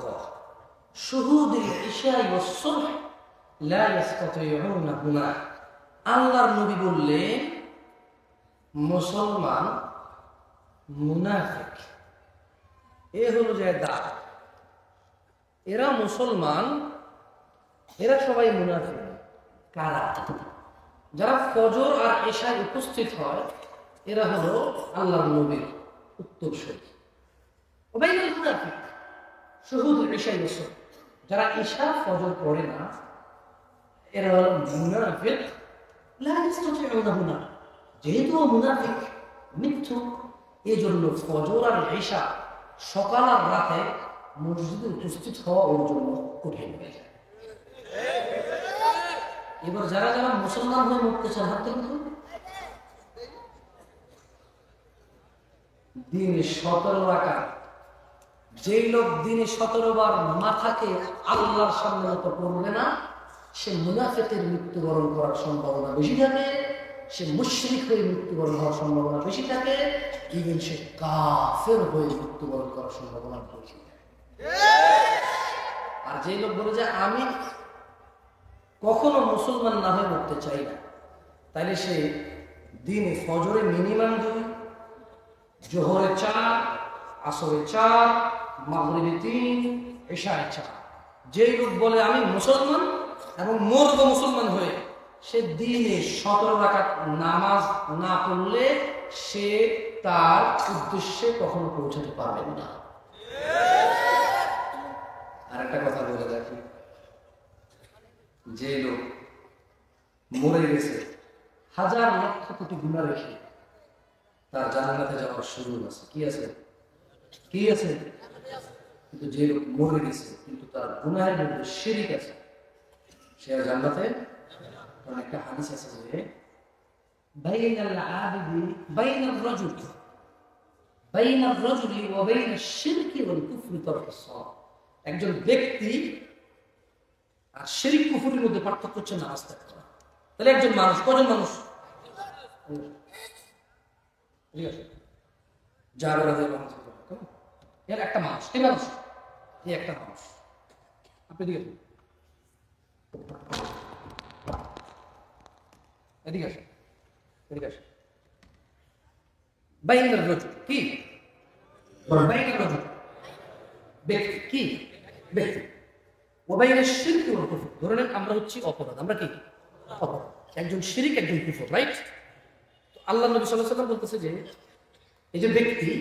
শুহুদিল ইশাই ওয়াস সুবহ লা ইস্তাতিউনাহুমা। আল্লাহর নবী বললেন মুসলমান মুনাফিক এ হলো যে দাগ, এরা মুসলমান, এরা সবাই মুনাফিক। কারা? যারা ফজর আর ইশায় উপস্থিত হয় এরা হলো আল্লাহর নবীর উত্তরসূরি। ওবাইনুল মুনাফিক শুহুদুল ইশা, যারা ইশা ফজর পড়ে না এরা হলো মুনাফিক। লা ইস্তাতিউনাহুমা, যেহেতু মুনাফিক মৃত্যু, এই জন্য ফজর আর ইশা সকাল আর রাতে মসজিদে উপস্থিত হওয়া ওর জন্য কঠিন হয়ে যায়। এবার যারা যারা মুসলমান হয়ে মরতে চান হাত তুলুন। দিনে সতেরো রাকাত, যেই লোক দিনে সতেরো বার মাথাকে আল্লাহর সামনে নত করবে না সে মুনাফিকের মৃত্যুবরণ করার সম্ভাবনা বেশি থাকে, সে মুশরিক হয়ে মৃত্যুবরণ হওয়ার সম্ভাবনা বেশি থাকে, ইভেন সে কাফের হয়ে মৃত্যুবরণ করার সম্ভাবনা বেশি থাকে। আর যেই লোক বলে যে আমি কখনো মুসলমান না হয়ে মরতে চাই না, তাহলে সে দিনে ফজরে মিনিমাম দুই, জোহরে চার, আসরে চার, মাগরিবে তিন, এশায় চার, যেই লোক বলে আমি মুসলমান এবং মরব মুসলমান হয়ে, সে দিনে সতেরো রাকাত নামাজ না পড়লে সে তার উদ্দেশ্যে কখনো পৌঁছাতে পারবে না। আর একটা কথা বলে রাখি, যে লোক মরে গেছে হাজার লক্ষ কোটি গুণা রেখে, তার জান্নাতে যাওয়ার সুযোগ আছে। কি আছে? কি আছে? কিন্তু যে লোক মরে গেছে কিন্তু তার গুনাহের মধ্যে শিরক আছে, সে আর জান্নাতে একটা হাদিস আছে যে বাইনাল আবিদি বাইনাল রাজুল বাইনাল রাজুলি ওয়া বাইনাশ শিরকি ওয়াল কুফরি তারকুস সালাহ। একজন ব্যক্তি আর শিরক কুফরের মধ্যে পার্থক্য হচ্ছে না নামাজ ত্যাগ করা। তাহলে একজন মানুষ কজন মানুষ? ঠিক আছে, যার রাজা মানুষ এর একটা মানুষ, ঠিক আছে, এই একটা মানুষ। আপনি ঠিক আছে, এদিকে আসেন, এদিকে আসেন। বাইনাল রাজুল কি? বাইনাল রাজুল ব্যক্তি, কি ব্যক্তি, ও বাইনাল শিরক ওয়াল কুফর। ধরে নেন আমরা হচ্ছি অপরাধ, আমরা কি অপরাধ, একজন শিরক একজন কুফর, রাইট? তো আল্লাহ নবী সাল্লাল্লাহু আলাইহি ওয়াসাল্লাম বলতেছে যে এই যে ব্যক্তি,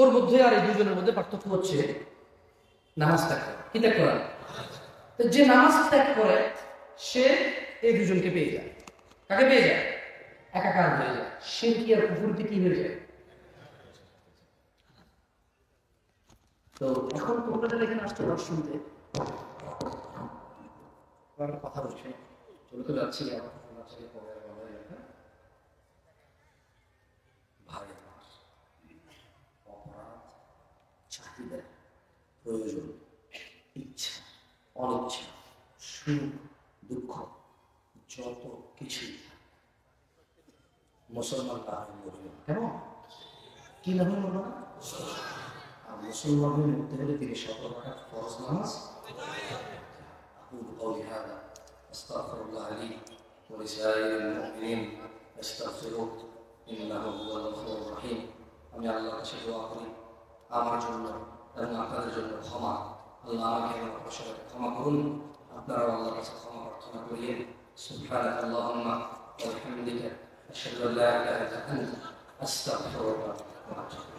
ওর মধ্যে আর এই দুজনের মধ্যে পার্থক্য হচ্ছে নামাজ ত্যাগ করা। কি ত্যাগ করা? তো যে নামাজ ত্যাগ করে সে এই দুজনকে পেয়ে যায়। কাকে পেয়ে যায়? একাকার হয়ে যায়, শিরকি আর কুফরিতে কি হয়ে যায়। তো এখন তোমরা যারা এখানে আসছো শুনতে, কথা বলছে চলে তো যাচ্ছি চাহিদা প্রয়োজন ইচ্ছা অনিচ্ছা সুখ দুঃখ যত কিছু মুসলমান তাহলে মরবে কেমন কি না হয়ে মরবে না। আর মুসলমান হয়ে মরতে হলে তিনি সকল রাখার ফরজ নামাজ। أقول قولي هذا أستغفر الله لي ولسائر المؤمنين أستغفروه إنه هو الغفور الرحيم। আমি আল্লাহর কাছে দোয়া করি আমার জন্য এবং আপনাদের জন্য ক্ষমা। আল্লাহ আমাকে আমার সবাইকে ক্ষমা করুন, আপনারাও আল্লাহর কাছে ক্ষমা প্রার্থনা করিয়েন। سبحانك اللهم وبحمدك أشهد أن لا إله إلا أنت أستغفرك وأتوب إليك.